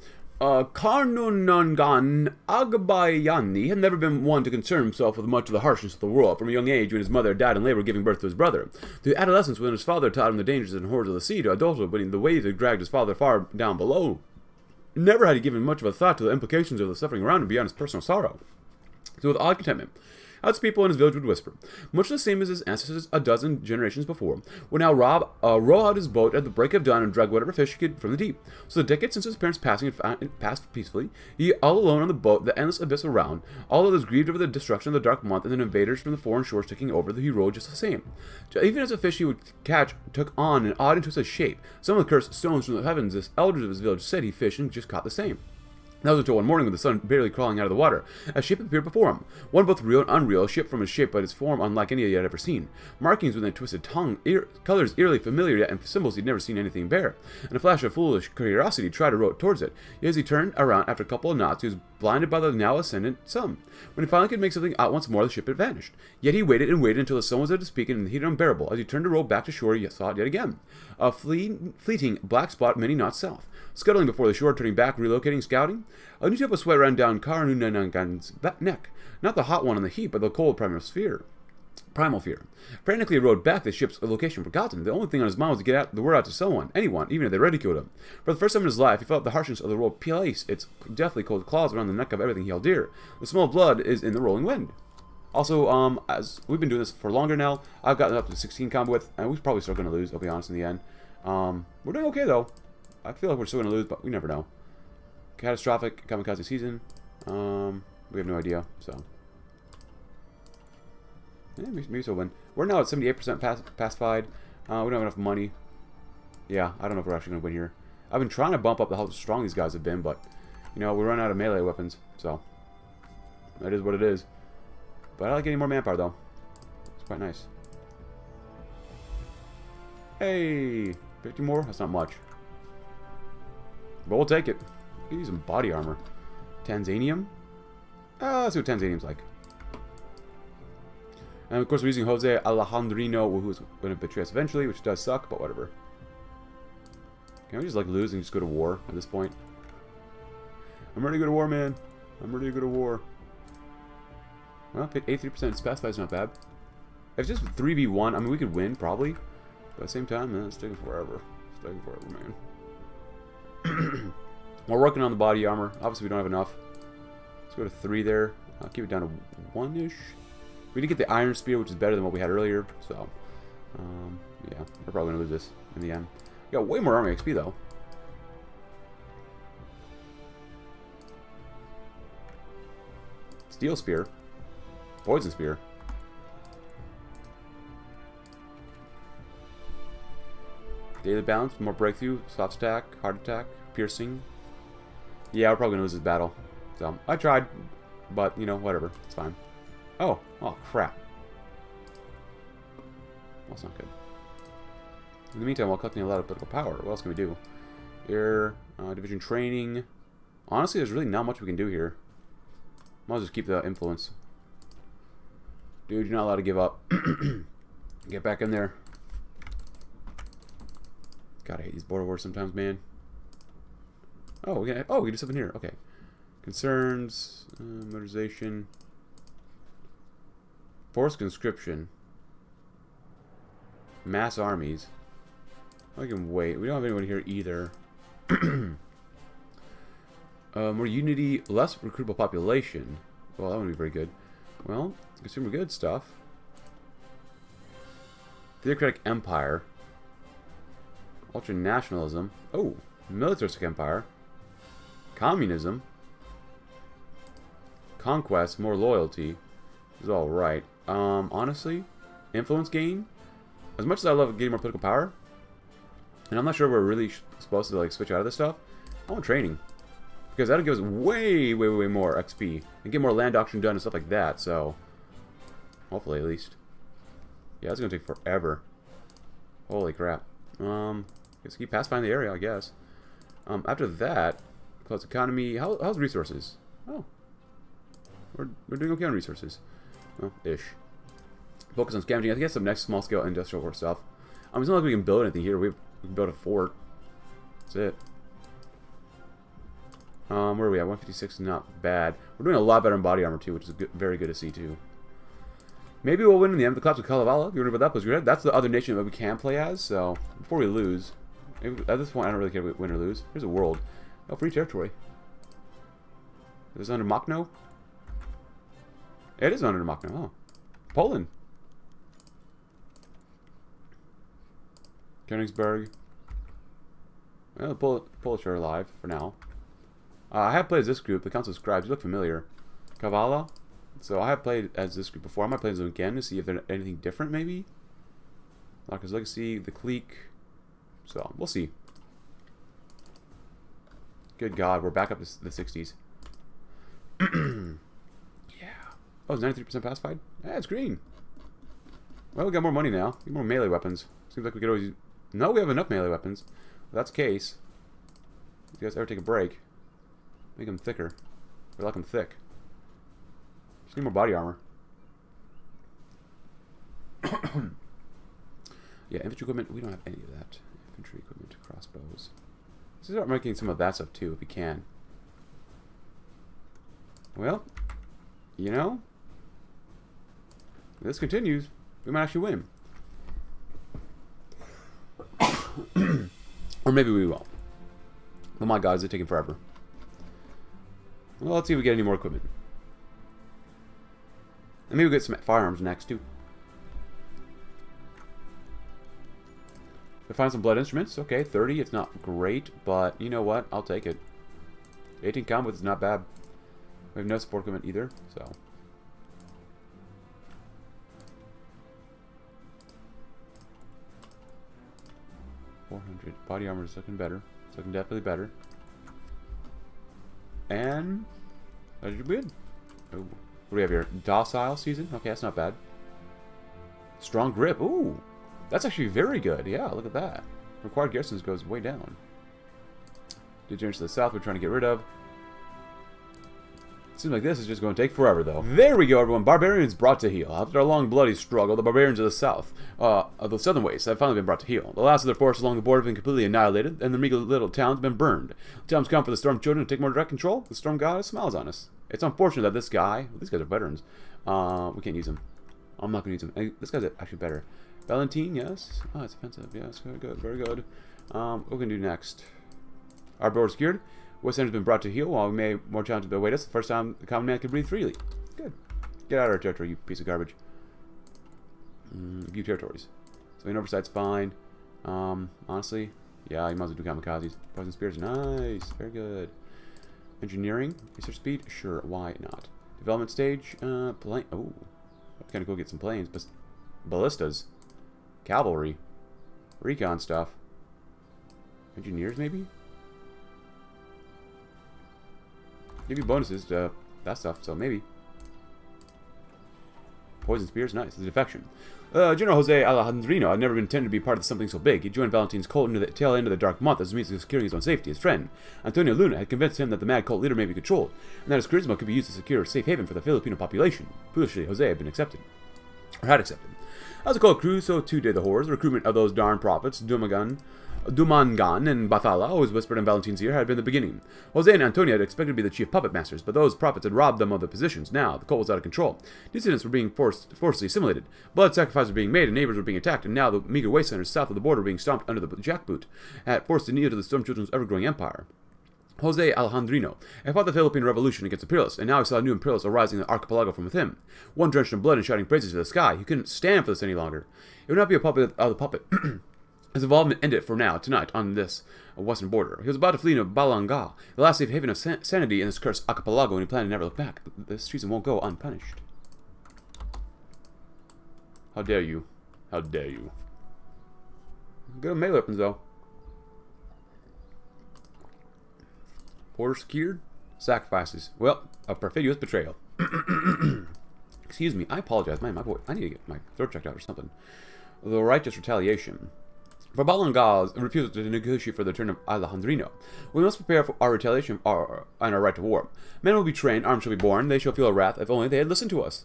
Karnunangan Agbayani had never been one to concern himself with much of the harshness of the world from a young age when his mother died in labor giving birth to his brother. To adolescence when his father taught him the dangers and horrors of the sea, to adulthood when the waves had dragged his father far down below. Never had he given much of a thought to the implications of the suffering around him beyond his personal sorrow. So with odd contentment, Out's people in his village would whisper, much the same as his ancestors a dozen generations before, would now row out his boat at the break of dawn and drag whatever fish he could from the deep. So the decades since his parents' passing had passed peacefully, he all alone on the boat, the endless abyss around, all others grieved over the destruction of the dark month and the invaders from the foreign shores taking over, he rowed just the same. Even as a fish he would catch took on an odd and twisted shape, some of the cursed stones from the heavens, the elders of his village said he fished and just caught the same. That was until one morning with the sun barely crawling out of the water, a ship appeared before him. One both real and unreal, a ship from his shape but its form unlike any he had ever seen. Markings with a twisted tongue, colors eerily familiar yet, and symbols he'd never seen anything bear. In a flash of foolish curiosity, tried to row towards it. Yet as he turned around after a couple of knots, he was blinded by the now ascendant sun. When he finally could make something out once more, the ship had vanished. Yet he waited and waited until the sun was out of speaking and the heat unbearable. As he turned to row back to shore, he saw it yet again. A fleeting black spot many knots south. Scuttling before the shore, turning back, relocating, scouting. A new tip of sweat ran down Karnunangan's neck. Not the hot one on the heat, but the cold primal sphere. Primal Fear. Frantically rowed back to the ship's location forgotten. The only thing on his mind was to get out the word out to someone, anyone, even if they ridiculed him. For the first time in his life, he felt the harshness of the world place its deathly cold claws around the neck of everything he held dear. The smell of blood is in the rolling wind. Also, as we've been doing this for longer now, I've gotten up to 16 combo width, and we're probably still going to lose, I'll be honest, in the end. We're doing okay, though. I feel like we're still going to lose, but we never know. Catastrophic kamikaze season. We have no idea, so... Yeah, maybe so win. We're now at 78% pacified. We don't have enough money. Yeah, I don't know if we're actually going to win here. I've been trying to bump up how strong these guys have been, but, you know, we run out of melee weapons, so... That is what it is. But I like getting more manpower, though. It's quite nice. Hey! 50 more? That's not much. But we'll take it. We can use some body armor. Tanzanium? Let's see what Tanzanium's like. And of course we're using Jose Alejandrino, who's going to betray us eventually, which does suck, but whatever. Can we just like lose and just go to war at this point? I'm ready to go to war, man. I'm ready to go to war. Well, 83% pacified is not bad. If it's just 3v1, I mean we could win, probably. But at the same time, man, it's taking forever. It's taking forever, man. We're working on the body armor. Obviously we don't have enough. Let's go to 3 there. I'll keep it down to 1-ish. We did get the Iron Spear, which is better than what we had earlier, so... yeah, we're probably going to lose this in the end. We got way more army XP, though. Steel Spear. Poison Spear. Daily Balance, more Breakthrough, Soft Attack, Hard Attack, Piercing. Yeah, we're probably going to lose this battle. So, I tried, but, you know, whatever. It's fine. Oh, oh crap. Well, that's not good. In the meantime, while collecting a lot of political power, what else can we do? Air, division training. Honestly, there's really not much we can do here. Might as well just keep the influence. Dude, you're not allowed to give up. Get back in there. God, I hate these border wars sometimes, man. Oh, we can do something here. Okay. Concerns, motorization. Forced conscription. Mass armies. I can wait. We don't have anyone here either. More unity, less recruitable population. Well, that wouldn't be very good. Well, consumer goods stuff. Theocratic empire. Ultranationalism. Oh, militaristic empire. Communism. Conquest, more loyalty. This is all right. Honestly, influence gain. As much as I love getting more political power, and I'm not sure we're really supposed to like switch out of this stuff, I want training because that'll give us way, way, way more XP and get more land auction done and stuff like that. So, hopefully, at least. Yeah, it's gonna take forever. Holy crap. Let's keep pacifying the area, I guess. After that, close economy. How's resources? Oh, we're doing okay on resources. Well, ish. Focus on scavenging. I think that's some next small scale industrial war stuff. It's not like we can build anything here. We can build a fort. That's it. Where are we at? 156 is not bad. We're doing a lot better in body armor too, which is good, very good to see too. Maybe we'll win in the end. The collapse of Kalevala. If you remember that, that's the other nation that we can play as. So before we lose, at this point I don't really care if we win or lose. Here's a world. Oh, free territory. Is this under Machno? It is under Dumagan. Oh, Poland, Königsberg. Well, the Polish are alive for now. I have played as this group. The Council of Scribes look familiar. Kavala. So I have played as this group before. I might play as them again to see if there's anything different. Maybe. Locker's Legacy, the clique. So we'll see. Good God, we're back up to the 60s. Oh, it's 93% pacified? Yeah, it's green. Well, we got more money now. We got more melee weapons. Seems like we could always use... No, we have enough melee weapons. Well, that's the case. If you guys ever take a break, make them thicker. We like them thick. Just need more body armor. Yeah, infantry equipment. We don't have any of that. Infantry equipment, crossbows. Let's start making some of that stuff too, if we can. Well, you know... If this continues, we might actually win. Or maybe we won't. Oh my god, is it taking forever? Well, let's see if we get any more equipment. And maybe we'll get some firearms next, too. We find some blood instruments. Okay, 30. It's not great, but you know what? I'll take it. 18 combos is not bad. We have no support equipment either, so... body armor is looking better. It's looking definitely better. And that should be good. Oh, what do we have here? Docile season. Okay, that's not bad. Strong grip. Ooh, that's actually very good. Yeah, look at that. Required garrisons goes way down. Degenerates to the south. We're trying to get rid of. Seems like this is just going to take forever, though. There we go, everyone. Barbarians brought to heel. After a long, bloody struggle, the barbarians of the south, of the southern wastes, have finally been brought to heel. The last of their forces along the border have been completely annihilated, and the meager little towns have been burned. The time's come for the Storm Children to take more direct control. The Storm Goddess smiles on us. It's unfortunate that this guy... well, these guys are veterans. We can't use him. I'm not going to use him. This guy's actually better. Valentin, yes. Oh, it's offensive. Yes, very good, very good. What can we do next? Our border secured. West End has been brought to heel. While we may have more challenges await us, the first time the common man can breathe freely. Good. Get out of our territory, you piece of garbage. View territories. So in oversight's fine. Honestly, yeah, you might as well do kamikazes. Poison spears, nice. Very good. Engineering, research speed, sure. Why not? Development stage, plane. Oh, kind of cool. Get some planes, but ballistas, cavalry, recon stuff. Engineers, maybe. Give you bonuses to that stuff, so maybe. Poison spears, nice. It's a defection. General Jose Alejandrino had never intended to be part of something so big. He joined Valentin's cult into the tail end of the Dark Month as a means of securing his own safety. His friend, Antonio Luna, had convinced him that the mad cult leader may be controlled, and that his charisma could be used to secure a safe haven for the Filipino population. Foolishly, Jose had been accepted. Or had accepted. As a cult crew, so too did the horrors. The recruitment of those darn prophets, Dumagan and Bathala, always whispered in Valentin's ear, had been the beginning. Jose and Antonio had expected to be the chief puppet masters, but those prophets had robbed them of their positions. Now, the cult was out of control. Dissidents were being forcibly assimilated. Blood sacrifices were being made, and neighbors were being attacked, and now the meager waste centers south of the border were being stomped under the jackboot, forced to kneel to the Storm Children's ever-growing empire. Jose Alejandrino had fought the Philippine Revolution against imperialists, and now he saw new imperialists arising in the archipelago from within. One drenched in blood and shouting praises to the sky, he couldn't stand for this any longer. It would not be a puppet of the puppet. His involvement ended for now, tonight, on this western border. He was about to flee to Balangao, the last safe haven of sanity in this cursed archipelago, and he planned to never look back. This treason won't go unpunished. How dare you. How dare you. Good on melee weapons, though. Border secured. Sacrifices. Well, a perfidious betrayal. Excuse me, I apologize. Man, my boy, I need to get my throat checked out or something. The righteous retaliation. For Balangao's refusal to negotiate for the return of Alejandrino, we must prepare for our retaliation and our right to war. Men will be trained, arms shall be born, they shall feel a wrath if only they had listened to us.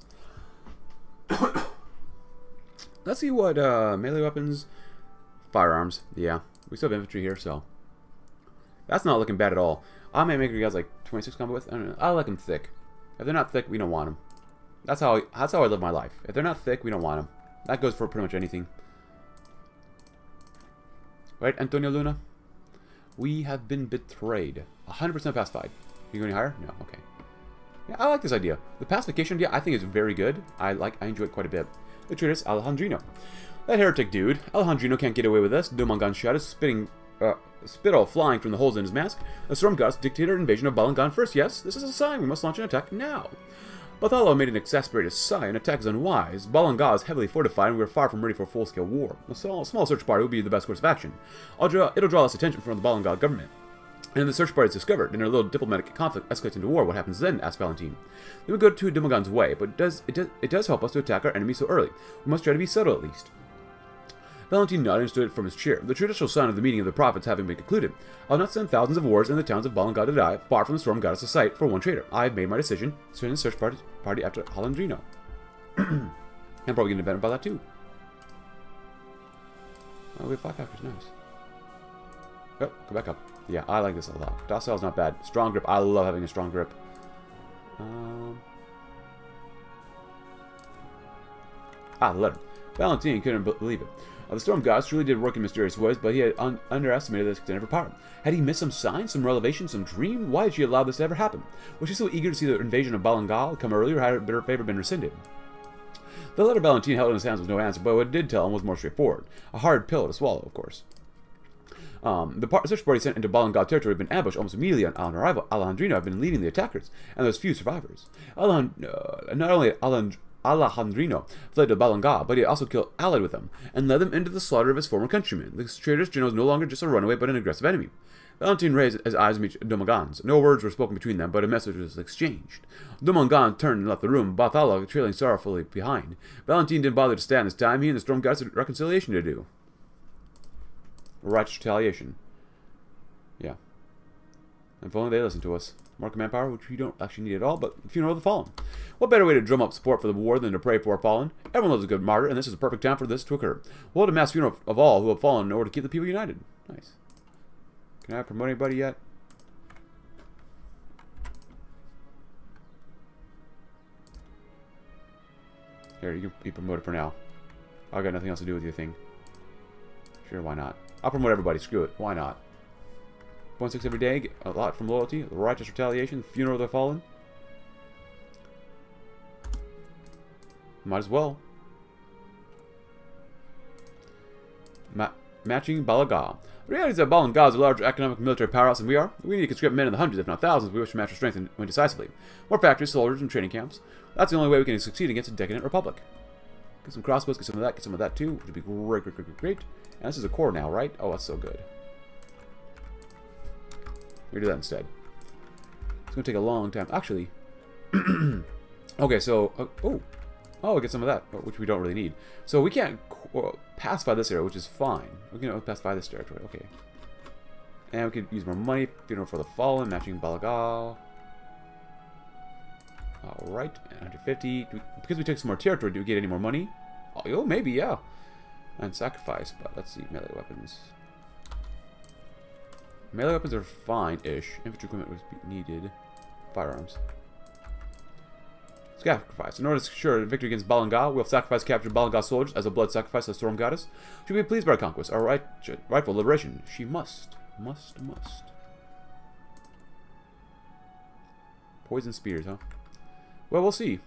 Let's see what melee weapons, firearms. Yeah, we still have infantry here, so that's not looking bad at all. I may make you guys like 26 combo with. I don't know. I like them thick. If they're not thick, we don't want them. That's how I live my life. If they're not thick, we don't want them. That goes for pretty much anything. Right, Antonio Luna? We have been betrayed. 100% pacified. You going any higher? No, okay. Yeah, I like this idea. The pacification idea, I think, is very good. I enjoy it quite a bit. The traitor's Alejandrino. That heretic dude. Alejandrino can't get away with this. Dumagan shot is spitting... spittle flying from the holes in his mask. A storm goddess dictated an invasion of Balangan first. Yes, this is a sign. We must launch an attack now. Bathala made an exasperated sigh. An attack is unwise. Balanga is heavily fortified, and we are far from ready for a full-scale war. A small search party would be the best course of action. It'll draw less attention from the Balanga government. And if the search party is discovered, and a little diplomatic conflict escalates into war, what happens then? Asked Valentin. Then we go to Dumagan's way, but it does help us to attack our enemy so early. We must try to be subtle at least. Valentin nodded and stood from his chair, the traditional sign of the meeting of the prophets having been concluded. I'll not send thousands of warriors in the towns of Balangao to die, far from the storm goddess' sight, for one traitor. I have made my decision. Send the search party after Alejandrino. I'm probably getting invented by that too. Oh, we have 5 factors, nice. Oh, go back up. Yeah, I like this a lot. Docile's not bad. Strong grip, I love having a strong grip. Ah, the letter. Valentin couldn't believe it. The storm gods truly did work in mysterious ways, but he had underestimated this extent of her power. Had he missed some sign, some revelation, some dream? Why had she allowed this to ever happen? Was she so eager to see the invasion of Balangao come earlier, had her favor been rescinded? The letter Valentin held in his hands was no answer, but what it did tell him was more straightforward. A hard pill to swallow, of course. The search party sent into Balangao territory had been ambushed almost immediately on arrival. Alejandrino had been leading the attackers, and there was few survivors. Alejandrino fled to Balangao, but he also killed allied with them, and led them into the slaughter of his former countrymen. The traitorous general was no longer just a runaway, but an aggressive enemy. Valentin raised his eyes and reached Dumagan's. No words were spoken between them, but a message was exchanged. Dumagan turned and left the room, Bathala trailing sorrowfully behind. Valentin didn't bother to stand this time. He and the storm gods had reconciliation to do. Righteous retaliation. Yeah. If only they listened to us. More command power, which we don't actually need at all, but Funeral of the Fallen. What better way to drum up support for the war than to pray for a fallen? Everyone loves a good martyr, and this is the perfect time for this to occur. We'll hold a mass funeral of all who have fallen in order to keep the people united. Nice. Can I promote anybody yet? Here, you can be promoted for now. I've got nothing else to do with your thing. Sure, why not? I'll promote everybody. Screw it. Why not? 1.6 every day, get a lot from loyalty, the righteous retaliation, the funeral of the fallen. Might as well. Matching Balangao. The reality is that Balangao is a larger economic and military powerhouse than we are. We need to conscript men in the hundreds, if not thousands, if we wish to match our strength and win decisively. More factories, soldiers, and training camps. That's the only way we can succeed against a decadent republic. Get some crossbows, get some of that too, which would be great, great. And this is a core now, right? Oh, that's so good. We'll do that instead. It's going to take a long time. Actually, okay, so, oh, we'll get some of that, which we don't really need. So we can't pacify this area, which is fine. We can pacify this territory, okay. And we could use more money, funeral for the fallen, matching Balangao. Alright, 150. Because we took some more territory, do we get any more money? Oh, maybe, yeah. And sacrifice, but let's see, melee weapons. Melee weapons are fine-ish. Infantry equipment was needed. Firearms. Sacrifice. In order to secure victory against Balangao, we have sacrificed captured Balangao soldiers as a blood sacrifice to the storm goddess. She will be pleased by our conquest, our rightful liberation. She must. Poison spears, huh? Well, we'll see.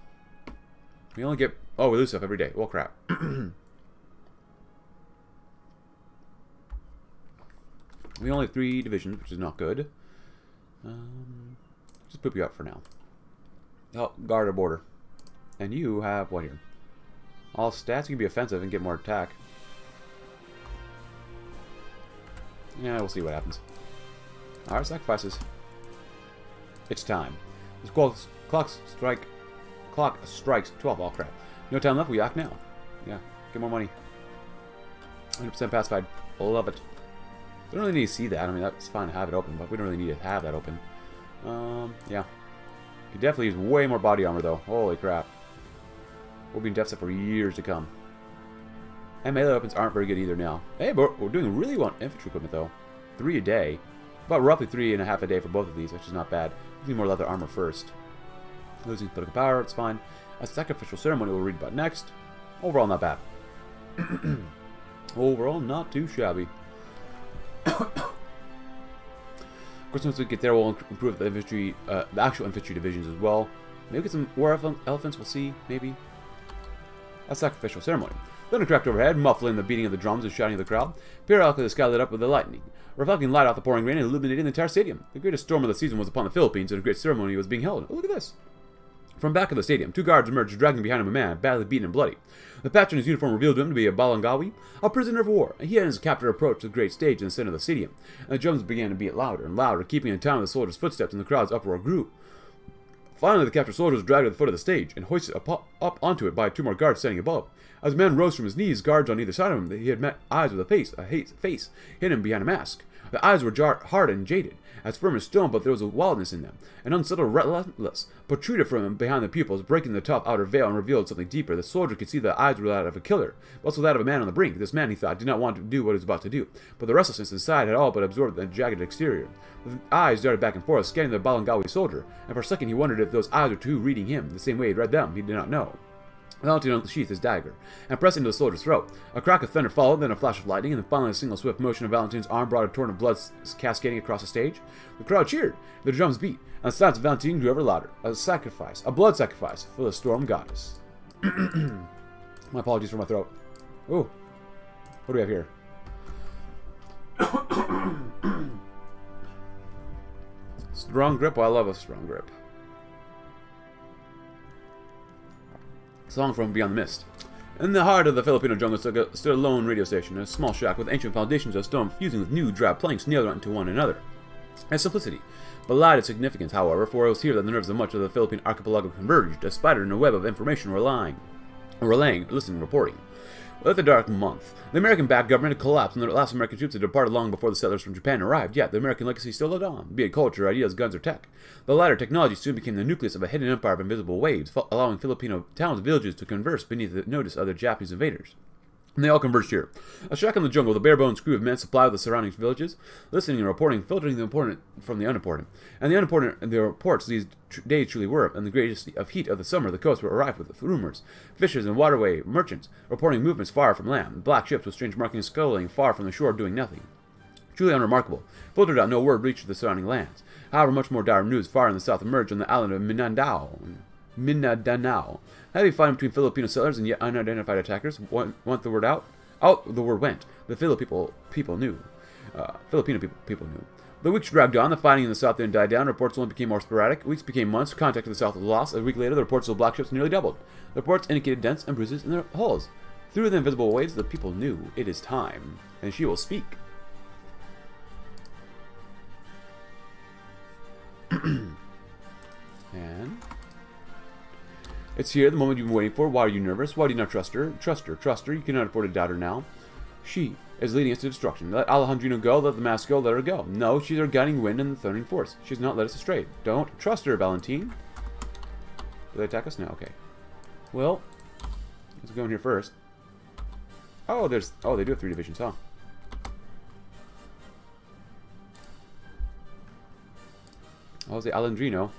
We only get... Oh, we lose stuff every day. Well, crap. We only have 3 divisions, which is not good. Just poop you up for now. Help guard our border. And you have what here? All stats can be offensive and get more attack. Yeah, we'll see what happens. Alright, sacrifices. It's time. This clock strikes 12. All crap. No time left. We act now. Yeah, get more money. 100% pacified. Love it. We don't really need to see that. I mean, that's fine to have it open, but we don't really need to have that open. Yeah. Could definitely use way more body armor, though. Holy crap. We'll be in deficit for years to come. And melee weapons aren't very good either now. Hey, but we're doing really well on infantry equipment, though. 3 a day. About roughly 3.5 a day for both of these, which is not bad. We need more leather armor first. Losing political power, it's fine. A sacrificial ceremony we'll read about next. Overall, not bad. Overall, not too shabby. Of course, once we get there, we'll improve the infantry, the actual infantry divisions as well. Maybe get some war elephants. We'll see. Maybe a sacrificial ceremony. Thunder cracked overhead, muffling the beating of the drums and shouting of the crowd. Periodically, the sky lit up with the lightning, reflecting light off the pouring rain and illuminating the entire stadium. The greatest storm of the season was upon the Philippines, and a great ceremony was being held. Oh, look at this! From back of the stadium, 2 guards emerged, dragging behind him a man, badly beaten and bloody. The patch on his uniform revealed him to be a Balangawi, a prisoner of war, and he and his captor approached the great stage in the center of the stadium. And the drums began to beat louder and louder, keeping in time with the soldiers' footsteps, and the crowd's uproar grew. Finally, the captured soldier was dragged to the foot of the stage, and hoisted up onto it by 2 more guards standing above. As the man rose from his knees, guards on either side of him, he had met eyes with a face hidden behind a mask. The eyes were hard and jaded, as firm as stone, but there was a wildness in them, and unsettled, relentless, protruded from him behind the pupils, breaking the tough outer veil and revealed something deeper. The soldier could see the eyes were that of a killer, but also that of a man on the brink. This man, he thought, did not want to do what he was about to do, but the restlessness inside had all but absorbed the jagged exterior. The eyes darted back and forth, scanning the Balangawi soldier, and for a second he wondered if those eyes were too reading him the same way he read them. He did not know. Valentin unsheathed his dagger and pressed into the soldier's throat. A crack of thunder followed, then a flash of lightning, and then finally a single swift motion of Valentin's arm brought a torrent of blood cascading across the stage. The crowd cheered, the drums beat, and the sounds of Valentin grew ever louder. A sacrifice, a blood sacrifice for the storm goddess. My apologies for my throat. Ooh. What do we have here? Strong grip. Well, I love a strong grip. Song from Beyond the Mist. In the heart of the Filipino jungle stood a lone radio station, a small shack with ancient foundations of stone fusing with new drab planks nailed onto one another. Its simplicity belied its significance, however, for it was here that the nerves of much of the Philippine archipelago converged, a spider in a web of information relaying, listening, reporting. With the dark month, the American-backed government had collapsed, and the last American troops had departed long before the settlers from Japan arrived, yet the American legacy still lived on, be it culture, ideas, guns, or tech. The latter technology soon became the nucleus of a hidden empire of invisible waves, allowing Filipino towns and villages to converse beneath the notice of their Japanese invaders. And they all converged here. A shack in the jungle, the bare-bones crew of men supplied the surrounding villages, listening and reporting, filtering the important from the unimportant. And the unimportant and the reports these days truly were. In the greatest of heat of the summer, the coasts were arrived with rumors. Fishers and waterway merchants reporting movements far from land. Black ships with strange markings scuttling far from the shore, doing nothing. Truly unremarkable. Filtered out, no word reached the surrounding lands. However, much more dire news far in the south emerged on the island of Mindanao. Heavy fighting between Filipino settlers and yet unidentified attackers. Want the word out? Out the word went. The Filipino people knew. The weeks dragged on. The fighting in the south then died down. Reports only became more sporadic. Weeks became months. Contact with the south was lost. A week later, the reports of the black ships nearly doubled. The reports indicated dents and bruises in their hulls. Through the invisible waves, the people knew it is time, and she will speak. And... it's here, the moment you've been waiting for. Why are you nervous? Why do you not trust her? Trust her, trust her. You cannot afford to doubt her now. She is leading us to destruction. Let Alejandrino go. Let the mask go. Let her go. No, she's our guiding wind and the thundering force. She's not led us astray. Don't trust her, Valentin. Do they attack us? No, okay. Well, let's go in here first. Oh, there's... oh, they do have 3 divisions, huh? Jose Alejandrino.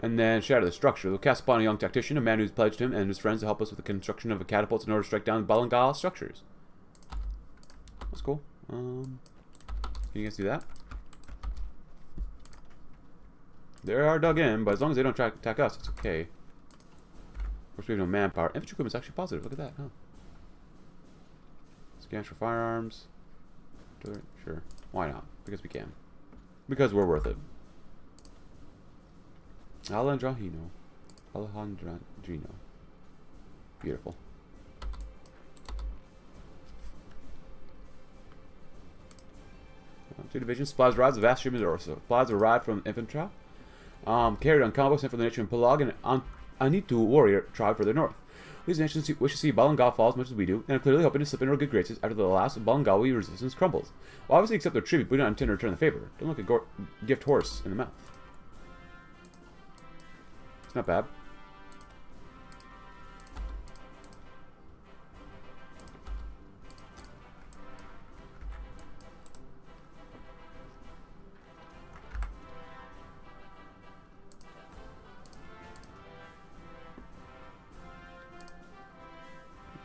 And then shatter the structure. They'll cast upon a young tactician, a man who's pledged him and his friends to help us with the construction of a catapult in order to strike down Balangao structures. That's cool. Can you guys do that? They are dug in, but as long as they don't try to attack us, it's okay. Of course, we have no manpower. Infantry equipment's actually positive. Look at that. Huh? Scans for firearms. Sure. Why not? Because we can. Because we're worth it. Alejandrino. Beautiful. Two divisions. Supplies arrived. The vast shipments or supplies arrived from infantry. Carried on convoys sent from the nation Polog and Anitu warrior tribe further north. These nations wish to see Balangao fall as much as we do, and are clearly hoping to slip into our good graces after the last Balangawi resistance crumbles. We'll obviously accept their tribute, but we don't intend to return the favor. Don't look a gift horse in the mouth. Not bad.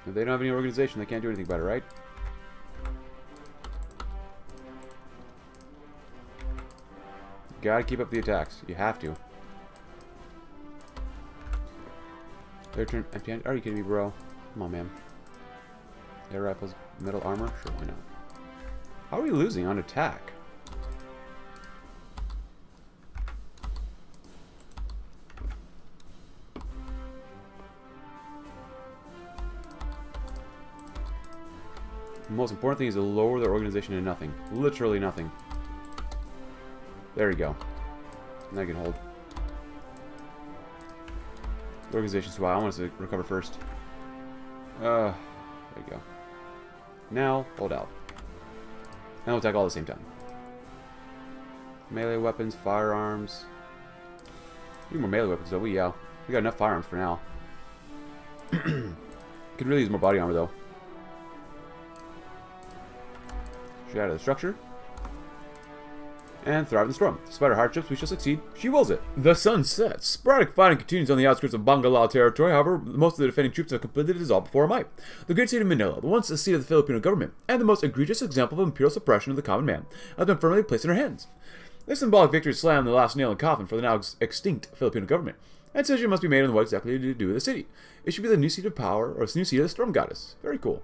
If they don't have any organization, they can't do anything about it, right? You gotta keep up the attacks. You have to. Their turn empty-handed. Are you kidding me, bro? Come on, man. Air rifles, metal armor? Sure, why not? How are we losing on attack? The most important thing is to lower their organization to nothing. Literally nothing. There you go. Now you can hold. Organization's why I want us to recover first. There you go. Now, hold out. And we'll attack all at the same time. Melee weapons, firearms. We need more melee weapons, though. Yeah. We got enough firearms for now. Could really use more body armor, though. Shoot out of the structure. and thrive in the storm. Despite our hardships, we shall succeed. She wills it. The sun sets. Sporadic fighting continues on the outskirts of Bangalao territory. However, most of the defending troops have completely dissolved before our might. The great city of Manila, once the seat of the Filipino government, and the most egregious example of imperial suppression of the common man, has been firmly placed in her hands. This symbolic victory slammed the last nail in the coffin for the now extinct Filipino government. And decision must be made on what exactly to do with the city. It should be the new seat of power, or the new seat of the storm goddess. Very cool.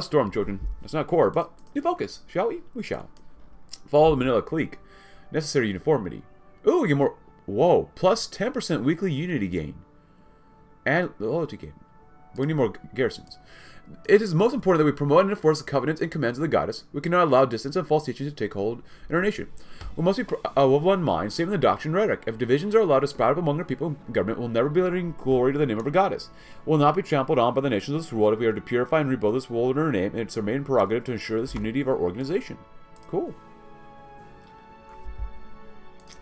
Storm Children. That's not core, but new focus. Shall we? We shall. Follow the Manila clique. Necessary uniformity. Ooh, we get more... Whoa. Plus 10% weekly unity gain. And loyalty gain. We need more garrisons. It is most important that we promote and enforce the covenants and commands of the goddess. We cannot allow distance and false teachings to take hold in our nation. We must be of one mind, saving the doctrine and rhetoric. If divisions are allowed to sprout up among our people, government will never be letting glory to the name of our goddess. We will not be trampled on by the nations of this world if we are to purify and rebuild this world in her name, and it's our main prerogative to ensure this unity of our organization. Cool.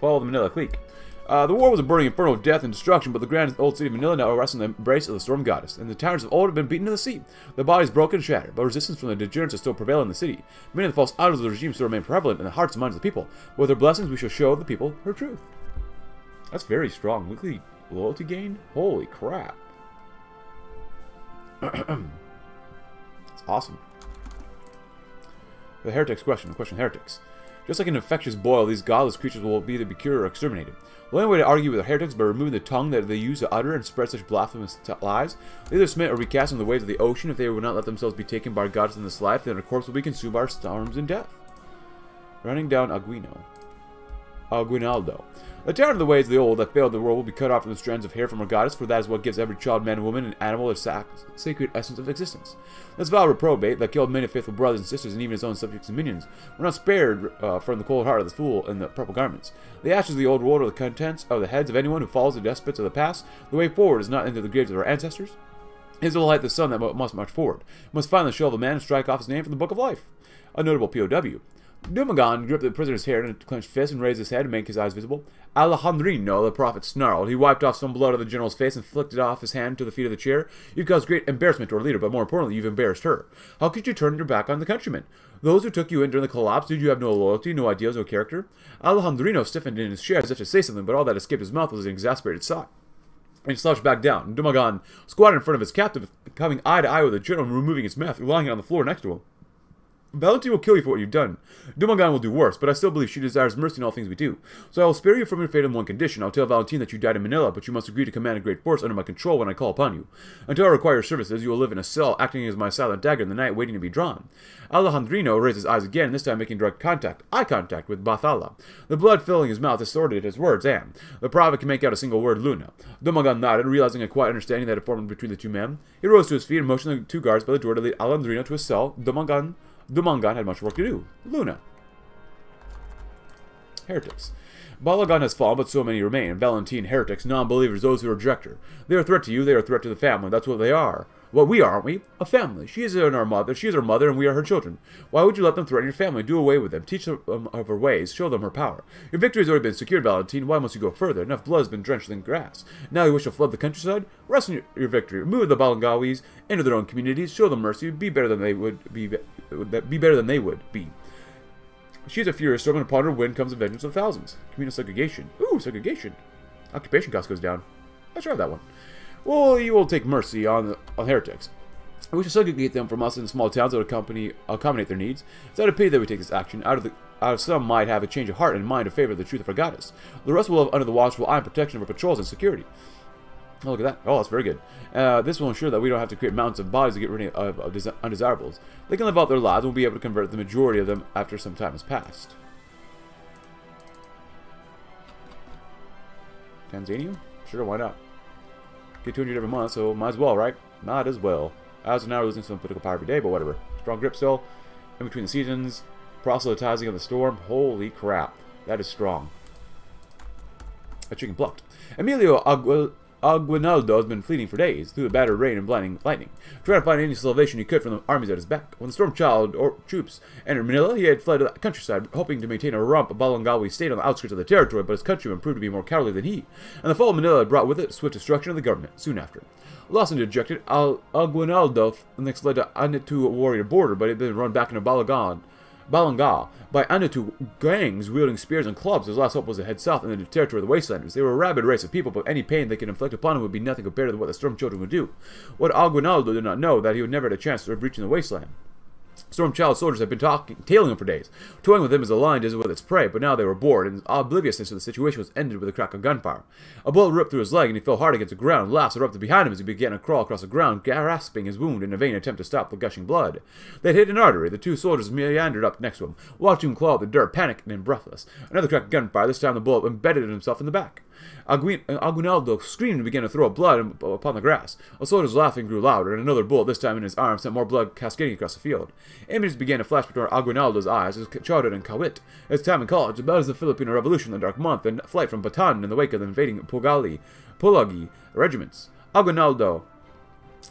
Follow the Manila clique. The war was a burning inferno of death and destruction, but the grand old city of Manila now rests in the embrace of the storm goddess, and the towers of old have been beaten to the sea. The bodies broken and shattered, but resistance from the degenerates is still prevailing in the city. Many of the false idols of the regime still remain prevalent in the hearts and minds of the people. But with her blessings, we shall show the people her truth. That's very strong. Weekly loyalty gain? Holy crap. That's awesome. The heretics question. The question of heretics. Just like an infectious boil, these godless creatures will either be cured or exterminated. The only way to argue with the heretics is by removing the tongue that they use to utter and spread such blasphemous lies. They either submit or recast on the waves of the ocean. If they would not let themselves be taken by our gods in this life, then our corpse will be consumed by our storms and death. Running down Aguinaldo. The terror of the ways of the old that failed the world will be cut off from the strands of hair from our goddess, for that is what gives every child, man, woman, and animal their sacred essence of existence. This vile reprobate that killed many faithful brothers and sisters and even his own subjects and minions were not spared from the cold heart of the fool in the purple garments. The ashes of the old world are the contents of the heads of anyone who follows the despots of the past. The way forward is not into the graves of our ancestors. It is the light of the sun that must march forward. Must find the shell of a man and strike off his name from the book of life. A notable POW. Dumagan gripped the prisoner's hair in a clenched fist and raised his head to make his eyes visible. Alejandrino, the prophet, snarled. He wiped off some blood on the general's face and flicked it off his hand to the feet of the chair. You've caused great embarrassment to our leader, but more importantly, you've embarrassed her. How could you turn your back on the countrymen? Those who took you in during the collapse, did you have no loyalty, no ideals, no character? Alejandrino stiffened in his chair as if to say something, but all that escaped his mouth was an exasperated sigh. And slouched back down. Dumagan squatted in front of his captive, coming eye to eye with the general and removing his mask, lying on the floor next to him. Valentin will kill you for what you've done. Dumagan will do worse, but I still believe she desires mercy in all things we do. So I will spare you from your fate on one condition. I'll tell Valentin that you died in Manila, but you must agree to command a great force under my control when I call upon you. Until I require your services, you will live in a cell, acting as my silent dagger in the night, waiting to be drawn. Alejandrino raised his eyes again, this time making direct contact, eye contact, with Bathala. The blood filling his mouth distorted his words, and the prophet could make out a single word, Luna. Dumagan nodded, realizing a quiet understanding that had formed between the two men. He rose to his feet and motioned the two guards by the door to lead Alejandrino to his cell. Dumagan had much work to do. Luna. Heretics. Balagan has fallen, but so many remain. Valentin, heretics, non-believers, those who reject her. They are a threat to you, they are a threat to the family. That's what they are. What we are, aren't we? A family. She is our mother, and we are her children. Why would you let them threaten your family? Do away with them. Teach them of her ways. Show them her power. Your victory has already been secured, Valentin. Why must you go further? Enough blood has been drenched in grass. Now you wish to flood the countryside? Rest in your victory. Remove the Balangawis into their own communities. Show them mercy. Be better than they would be. She is a furious storm, and upon her wind comes a vengeance of thousands. Communal segregation. Ooh, segregation. Occupation cost goes down. Let's try that one. Well, you will take mercy on heretics. We shall segregate them from us in small towns that accommodate their needs. It's out of pity that we take this action. Out of some might have a change of heart and mind to favor the truth of our goddess. The rest will live under the watchful eye and protection of our patrols and security. Oh, look at that. Oh, that's very good. This will ensure that we don't have to create mountains of bodies to get rid of undesirables. They can live out their lives and we'll be able to convert the majority of them after some time has passed. Tanzanium? Sure, why not? Get 200 every month, so might as well, right? Might as well. As of now, we're losing some political power every day, but whatever. Strong grip still. In between the seasons. Proselytizing of the storm. Holy crap. That is strong. A chicken plucked. Emilio Aguinaldo has been fleeing for days, through the battered rain and blinding lightning, trying to find any salvation he could from the armies at his back. When the storm child or troops entered Manila, he had fled to the countryside, hoping to maintain a rump of Balangawi state on the outskirts of the territory, but his countrymen proved to be more cowardly than he, and the fall of Manila had brought with it swift destruction of the government soon after. Lost and dejected, Aguinaldo next led to Anitu warrior border, but he had been run back into Balagan. Balangao by Anitu gangs wielding spears and clubs. His last hope was to head south into the territory of the Wastelanders. They were a rabid race of people, but any pain they could inflict upon him would be nothing compared to what the Storm Children would do. What Aguinaldo did not know that he would never had a chance of reaching the Wasteland. Storm Child soldiers had been tailing him for days. Toying with him as a lion does with its prey, but now they were bored, and his obliviousness to the situation was ended with a crack of gunfire. A bullet ripped through his leg, and he fell hard against the ground. Laughs erupted behind him as he began to crawl across the ground, grasping his wound in a vain attempt to stop the gushing blood. They had hit an artery. The two soldiers meandered up next to him, watching him claw at the dirt, panicked and breathless. Another crack of gunfire, this time the bullet embedded himself in the back. Aguinaldo screamed and began to throw blood upon the grass. A soldier's laughing grew louder, and another bullet, this time in his arm, sent more blood cascading across the field. Images began to flash before Aguinaldo's eyes as childhood in Kawit, his time in college, about as the Filipino Revolution, the Dark Month, and flight from Bataan in the wake of the invading Polog regiments. Aguinaldo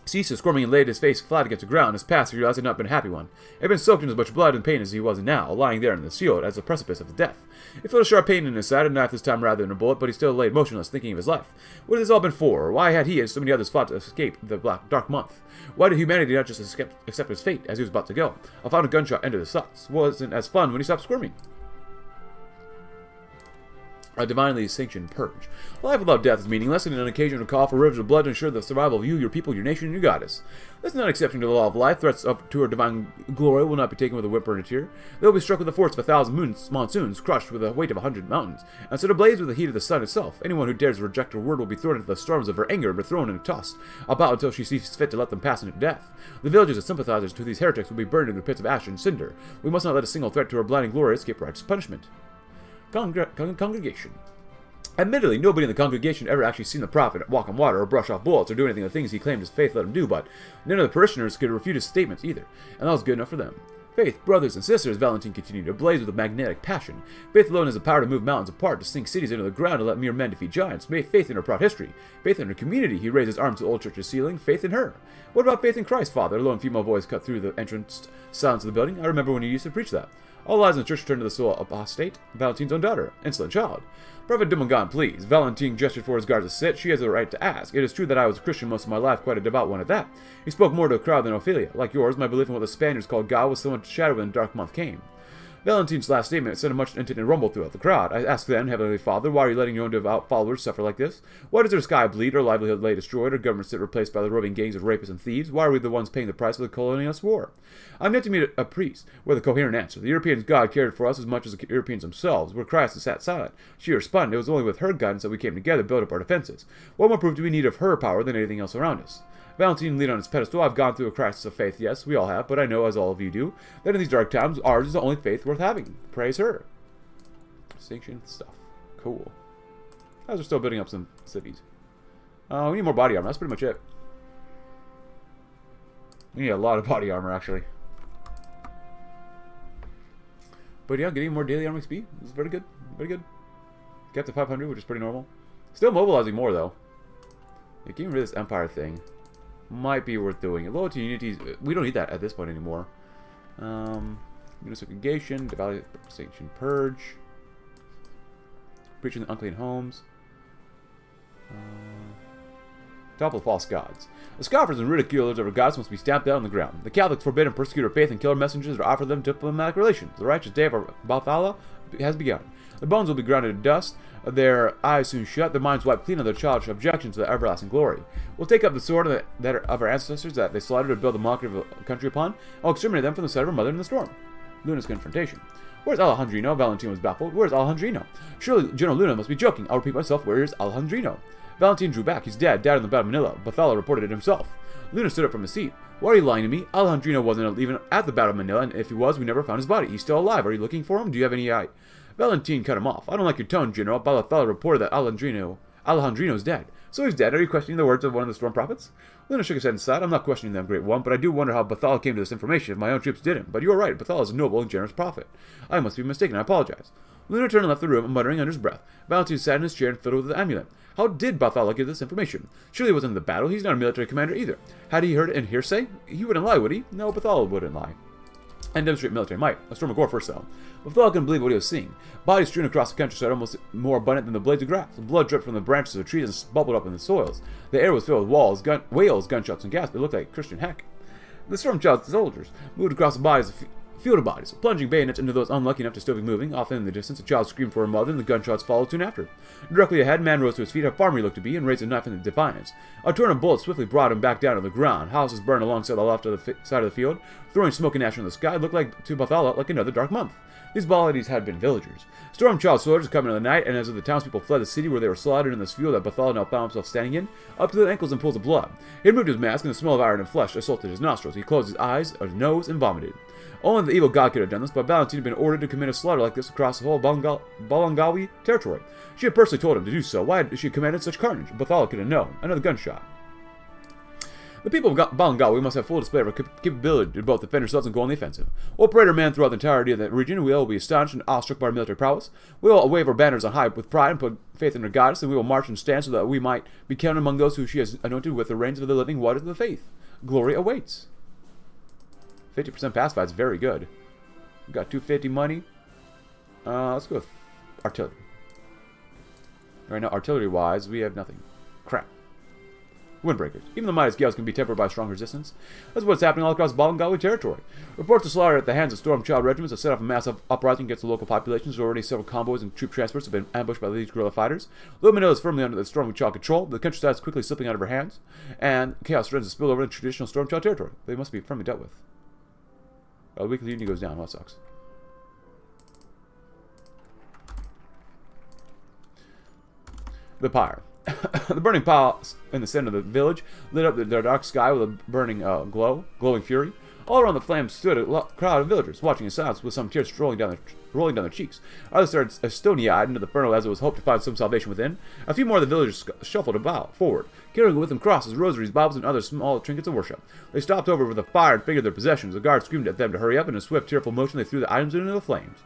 ceased squirming and laid his face flat against the ground. His past, he realized, had not been a happy one. He had been soaked in as much blood and pain as he was now, lying there in the field as the precipice of death. He felt a sharp pain in his side, a knife this time rather than a bullet, but he still lay motionless, thinking of his life. What had this all been for? Why had he and so many others fought to escape the Dark Month? Why did humanity not just accept his fate as he was about to go? A final gunshot entered his thoughts. Wasn't as fun when he stopped squirming. A divinely sanctioned purge. Life without death is meaningless, and an occasional call for rivers of blood to ensure the survival of you, your people, your nation, and your goddess. That's not exception to the law of life. Threats up to her divine glory will not be taken with a whimper and a tear. They will be struck with the force of 1,000 monsoons, crushed with the weight of 100 mountains, and set ablaze with the heat of the sun itself. Anyone who dares reject her word will be thrown into the storms of her anger and be thrown and tossed about until she sees fit to let them pass into death. The villagers and sympathizers to these heretics will be burned in the pits of ash and cinder. We must not let a single threat to her blinding glory escape righteous punishment. Congregation. Admittedly, nobody in the congregation ever actually seen the prophet walk on water or brush off bullets or do anything of the things he claimed his faith let him do, but none of the parishioners could refute his statements either, and that was good enough for them. Faith, brothers and sisters, Valentin continued, ablaze with a magnetic passion. Faith alone has the power to move mountains apart, to sink cities into the ground, and let mere men defeat giants. May faith in her proud history. Faith in her community. He raised his arms to the old church's ceiling. Faith in her. What about faith in Christ, Father? A lone female voice cut through the entrance silence of the building. I remember when you used to preach that. All eyes in the church turned to the sole apostate, Valentin's own daughter, insolent child. Prophet Dumagan, please. Valentin gestured for his guards to sit. She has the right to ask. It is true that I was a Christian most of my life, quite a devout one at that. He spoke more to a crowd than Ophelia. Like yours, my belief in what the Spaniards called God was somewhat shattered when the Dark Month came. Valentin's last statement sent a much-intended rumble throughout the crowd. I asked then, Heavenly Father, why are you letting your own devout followers suffer like this? Why does their sky bleed, or livelihood lay destroyed, or government sit replaced by the roving gangs of rapists and thieves? Why are we the ones paying the price of the colonialist war? I'm yet to meet a priest with a coherent answer. The Europeans' God cared for us as much as the Europeans themselves, where Christ had sat silent. She responded, it was only with her guidance that we came together, built up our defenses. What more proof do we need of her power than anything else around us? Valentin leaned on his pedestal. I've gone through a crisis of faith, yes, we all have, but I know, as all of you do, that in these dark times, ours is the only faith worth having. Praise her. Sanctioned stuff. Cool. Guys are still building up some cities. We need more body armor. That's pretty much it. We need a lot of body armor, actually. But yeah, getting more daily armor XP is very good. Very good. Kept to 500, which is pretty normal. Still mobilizing more, though. Yeah, getting rid of this empire thing might be worth doing. Loyalty unities, we don't need that at this point anymore. Unification, devaluation, purge, preaching the unclean homes, topple false gods. The scoffers and ridiculers of our gods must be stamped out on the ground. The Catholics forbid and persecute our faith and kill our messengers or offer them diplomatic relations. The righteous day of our Bathala has begun. The bones will be ground to dust, their eyes soon shut, their minds wiped clean of their childish objections to the everlasting glory. We'll take up the sword of our ancestors that they slaughtered to build the mockery of a country upon. I'll exterminate them from the side of our mother in the storm. Luna's confrontation. Where's Alejandrino? Valentin was baffled. Where's Alejandrino? Surely General Luna must be joking. I'll repeat myself. Where is Alejandrino? Valentin drew back. He's dead. Died in the Battle of Manila. Bathala reported it himself. Luna stood up from his seat. Why are you lying to me? Alejandrino wasn't even at the Battle of Manila, and if he was, we never found his body. He's still alive. Are you looking for him? Do you have any eye? Valentin cut him off. I don't like your tone, General. Bathala reported that Alejandrino's dead. So he's dead. Are you questioning the words of one of the storm prophets? Luna shook his head and sighed. I'm not questioning them, Great One, but I do wonder how Bathala came to this information if my own troops didn't. But you are right. Bathala is a noble and generous prophet. I must be mistaken. I apologize. Luna turned and left the room, muttering under his breath. Valentin sat in his chair and fiddled with the amulet. How did Bathala get this information? Surely he wasn't in the battle. He's not a military commander either. Had he heard it in hearsay? He wouldn't lie, would he? No, Bathala wouldn't lie. And demonstrate military might. A storm of gore first, though. Bathala couldn't believe what he was seeing. Bodies strewn across the countryside, almost more abundant than the blades of grass. Blood dripped from the branches of trees and bubbled up in the soils. The air was filled with wails, gunshots, and gasps. It looked like Christian heck. The storm child soldiers moved across the bodies Field bodies, plunging bayonets into those unlucky enough to still be moving. Off in the distance, a child screamed for her mother, and the gunshots followed soon after. Directly ahead, man rose to his feet, how farmer he looked to be, and raised a knife in defiance. A torn of bullets swiftly brought him back down to the ground. Houses burned alongside the left of the side of the field, throwing smoke and ash in the sky. It looked like to Bathala like another dark month. These bodies had been villagers. Storm Child soldiers come into the night, and as the townspeople fled the city where they were slaughtered in this field that Bathala now found himself standing in, up to the ankles in pools of blood. He removed his mask, and the smell of iron and flesh assaulted his nostrils. He closed his eyes, his nose, and vomited. Only the evil god could have done this, but Valentin had been ordered to commit a slaughter like this across the whole Balangawi territory. She had personally told him to do so. Why had she commanded such carnage? Bathala could have known. Another gunshot. The people of Balangao, we must have full display of our capability to both defend ourselves and go on the offensive. We'll parade our men throughout the entirety of that region, and we all will be astonished and awestruck by our military prowess. We will wave our banners on high with pride and put faith in our goddess, and we will march and stand so that we might be counted among those who she has anointed with the reins of the living waters of the faith. Glory awaits. 50% pacified is very good. We've got 250 money. Let's go with artillery. Right now, artillery-wise, we have nothing. Crap. Windbreakers. Even the mightiest gales can be tempered by strong resistance. That's what's happening all across Balangawi territory. Reports of slaughter at the hands of Storm Child regiments have set off a massive uprising against the local populations. Already several convoys and troop transports have been ambushed by these guerrilla fighters. Lumino is firmly under the Storm Child control. The countryside is quickly slipping out of her hands, and chaos threatens to spill over the traditional Storm Child territory. They must be firmly dealt with. The weekly unit goes down. That sucks. The pyre. The burning piles in the center of the village lit up their dark sky with a burning glowing fury. All around the flames stood a crowd of villagers, watching in silence with some tears rolling down their cheeks. Others stared stony-eyed into the furnace as it was hoped to find some salvation within. A few more of the villagers shuffled about forward, carrying with them crosses, rosaries, Bibles, and other small trinkets of worship. They stopped over with a fire and fingered their possessions. The guards screamed at them to hurry up, and in a swift, tearful motion they threw the items into the flames.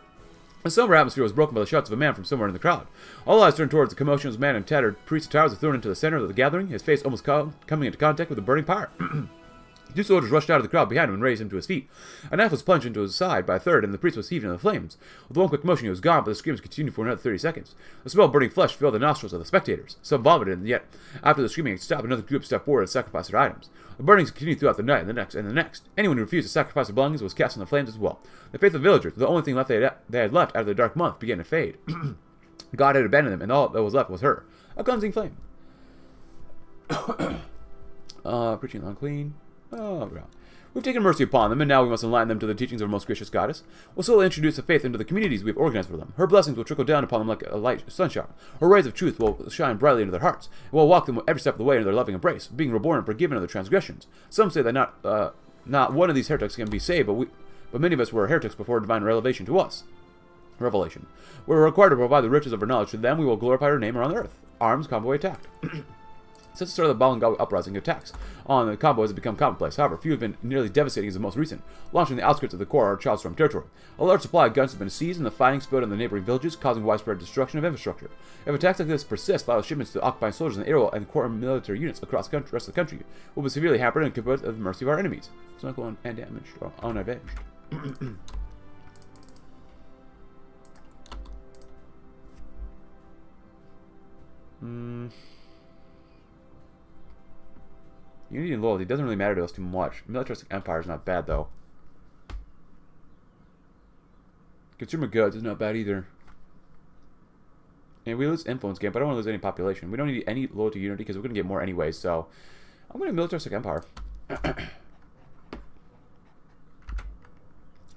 The summer atmosphere was broken by the shouts of a man from somewhere in the crowd. All eyes turned towards the commotion as a man in tattered priest's attire was thrown into the center of the gathering, his face almost coming into contact with the burning pyre. Two soldiers rushed out of the crowd behind him and raised him to his feet. A knife was plunged into his side by a third, and the priest was heaved into the flames. With one quick motion he was gone, but the screams continued for another 30 seconds. The smell of burning flesh filled the nostrils of the spectators. Some vomited, and yet, after the screaming had stopped, another group stepped forward and sacrificed their items. The burnings continued throughout the night, and the next, and the next. Anyone who refused to sacrifice their belongings was cast in the flames as well. The faith of the villagers, the only thing left they had left out of their dark month, began to fade. God had abandoned them, and all that was left was her. A cleansing flame. Preaching unclean. Oh, God. We've taken mercy upon them, and now we must align them to the teachings of our most gracious goddess. We'll slowly introduce the faith into the communities we have organized for them. Her blessings will trickle down upon them like a light sunshine. Her rays of truth will shine brightly into their hearts, and we'll walk them every step of the way into their loving embrace, being reborn and forgiven of their transgressions. Some say that not one of these heretics can be saved, but many of us were heretics before divine revelation to us. Revelation. We're required to provide the riches of our knowledge to them. We will glorify her name around the earth. Arms, convoy attacked. Since the start of the Balangao uprising, attacks on the convoys have become commonplace. However, few have been nearly devastating as the most recent, launching the outskirts of the core of Child Storm territory. A large supply of guns has been seized, and the fighting spilled in the neighboring villages, causing widespread destruction of infrastructure. If attacks like this persist, allow shipments to occupying soldiers in the area and core military units across the rest of the country will be severely hampered and composed at the mercy of our enemies. It's not going undamaged or unavenged. Unity and loyalty doesn't really matter to us too much. Militaristic empire is not bad, though. Consumer goods is not bad either. And we lose influence game, but I don't want to lose any population. We don't need any loyalty unity because we're going to get more anyway, so I'm going to militaristic empire.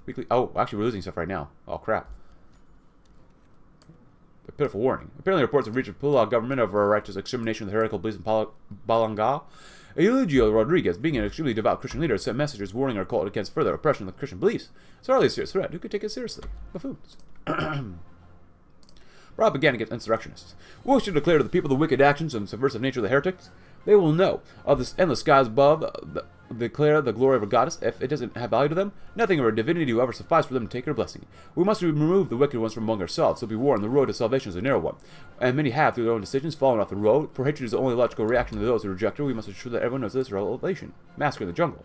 Weekly. Oh, actually, we're losing stuff right now. Oh, crap. A pitiful warning. Apparently, reports have reached the Polog government over a righteous extermination of the heretical beliefs in Balangao. Eulogio Rodriguez, being an extremely devout Christian leader, sent messages warning our cult against further oppression of the Christian beliefs. It's hardly a serious threat. Who could take it seriously? Buffoons. Propaganda against insurrectionists. We wish to declare to the people the wicked actions and subversive nature of the heretics. They will know of this endless skies above, declare the glory of a goddess. If it doesn't have value to them, nothing of her divinity will ever suffice for them to take her blessing. We must remove the wicked ones from among ourselves, so be warned, the road to salvation is a narrow one, and many have, through their own decisions, fallen off the road. For hatred is the only logical reaction to those who reject her. We must ensure that everyone knows this revelation. Massacre in the jungle.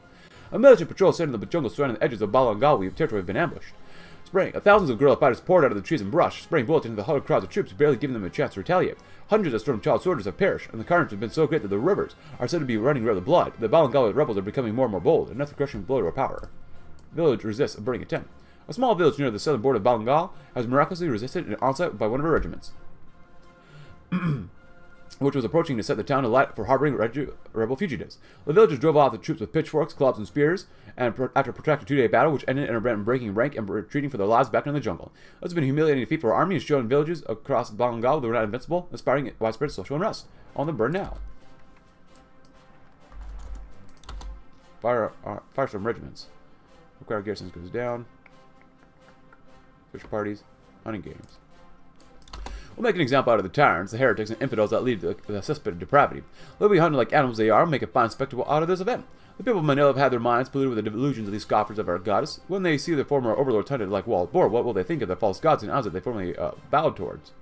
A military patrol sent into the jungle surrounding the edges of Balangawi territory have been ambushed. Thousands of guerrilla fighters poured out of the trees and brush, spraying bullets into the huddled crowds of troops, barely giving them a chance to retaliate. Hundreds of Storm Child soldiers have perished, and the carnage has been so great that the rivers are said to be running red with blood. The Balangawi rebels are becoming more and more bold, another crushing blow to our power. Village resists a burning attempt. A small village near the southern border of Balangao has miraculously resisted an onset by one of her regiments, which was approaching to set the town alight for harboring rebel fugitives. The villagers drove off the troops with pitchforks, clubs, and spears, and after a protracted two-day battle, which ended in a breaking rank and retreating for their lives back into the jungle. It's been a humiliating defeat for our army, and shown villages across Balangao that were not invincible, inspiring widespread social unrest. On the burn now. Fire some regiments. Required garrisons goes down. Fish parties. Hunting games. We'll make an example out of the tyrants, the heretics, and infidels that lead to the suspect of depravity. They'll be hunted like animals they are, and make a fine spectacle out of this event. The people of Manila have had their minds polluted with the delusions of these scoffers of our goddess. When they see their former overlords hunted like wild boar, what will they think of the false gods and idols that they formerly bowed towards?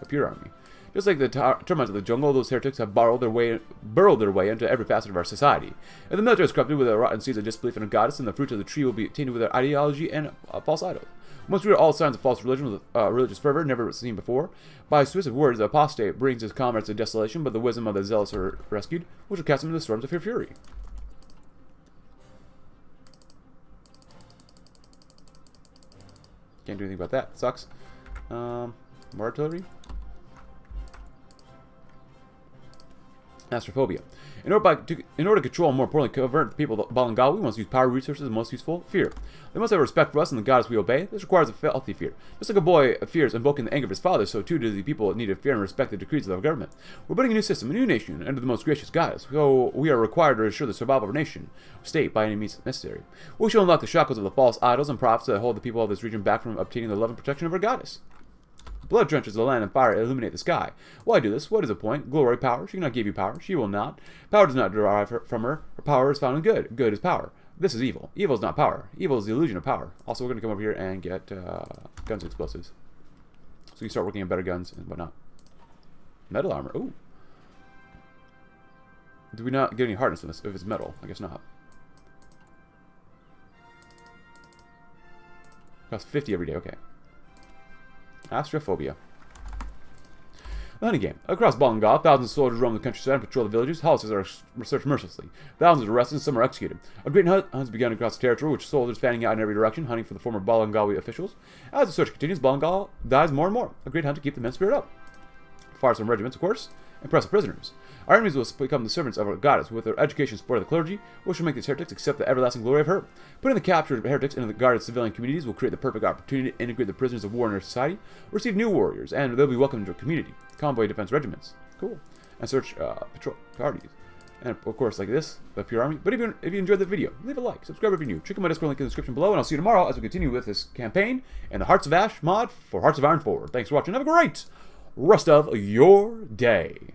A pure army. Just like the termites of the jungle, those heretics have burrowed their way into every facet of our society. If the military is corrupted with the rotten seeds of disbelief in a goddess, then the fruits of the tree will be tainted with their ideology and false idols. Once we are all signs of false religion with religious fervor never seen before. By suicide words, the apostate brings his comrades to desolation, but the wisdom of the zealous are rescued, which will cast them into the storms of her fury. Can't do anything about that. Sucks. More artillery. Astrophobia. In order to control and more importantly convert the people of Balangao, we must use power resources most useful, fear. They must have respect for us and the goddess we obey. This requires a healthy fear. Just like a boy fears invoking the anger of his father, so too do the people need to fear and respect the decrees of the government. We're building a new system, a new nation, under the most gracious goddess, so we are required to ensure the survival of our nation, state, by any means necessary. We shall unlock the shackles of the false idols and prophets that hold the people of this region back from obtaining the love and protection of our goddess. Blood drenches the land and fire illuminate the sky. Why do this? What is the point? Glory, power. She cannot give you power. She will not. Power does not derive from her. Her power is found in good. Good is power. This is evil. Evil is not power. Evil is the illusion of power. Also, we're going to come over here and get guns and explosives. So you start working on better guns and whatnot. Metal armor. Ooh. Do we not get any hardness in this? If it's metal, I guess not. Costs 50 every day. Okay. Astrophobia. The hunting game. Across Balangao, thousands of soldiers roam the countryside and patrol the villages. Houses are searched mercilessly. Thousands are arrested and some are executed. A great hunt has begun across the territory, with soldiers fanning out in every direction, hunting for the former Balangawi officials. As the search continues, Balangao dies more and more. A great hunt to keep the men's spirit up. Fire some regiments, of course, and press the prisoners. Our enemies will become the servants of our goddess, with their education support of the clergy, which will make these heretics accept the everlasting glory of her. Putting the captured heretics into the guarded civilian communities will create the perfect opportunity to integrate the prisoners of war in our society, receive new warriors, and they'll be welcomed into our community. Convoy defense regiments. Cool. And search patrol parties. And of course, like this, the pure army. But if you enjoyed the video, leave a like, subscribe if you're new, check out my Discord link in the description below, and I'll see you tomorrow as we continue with this campaign and the Hearts of Ash mod for Hearts of Iron 4. Thanks for watching. Have a great rest of your day.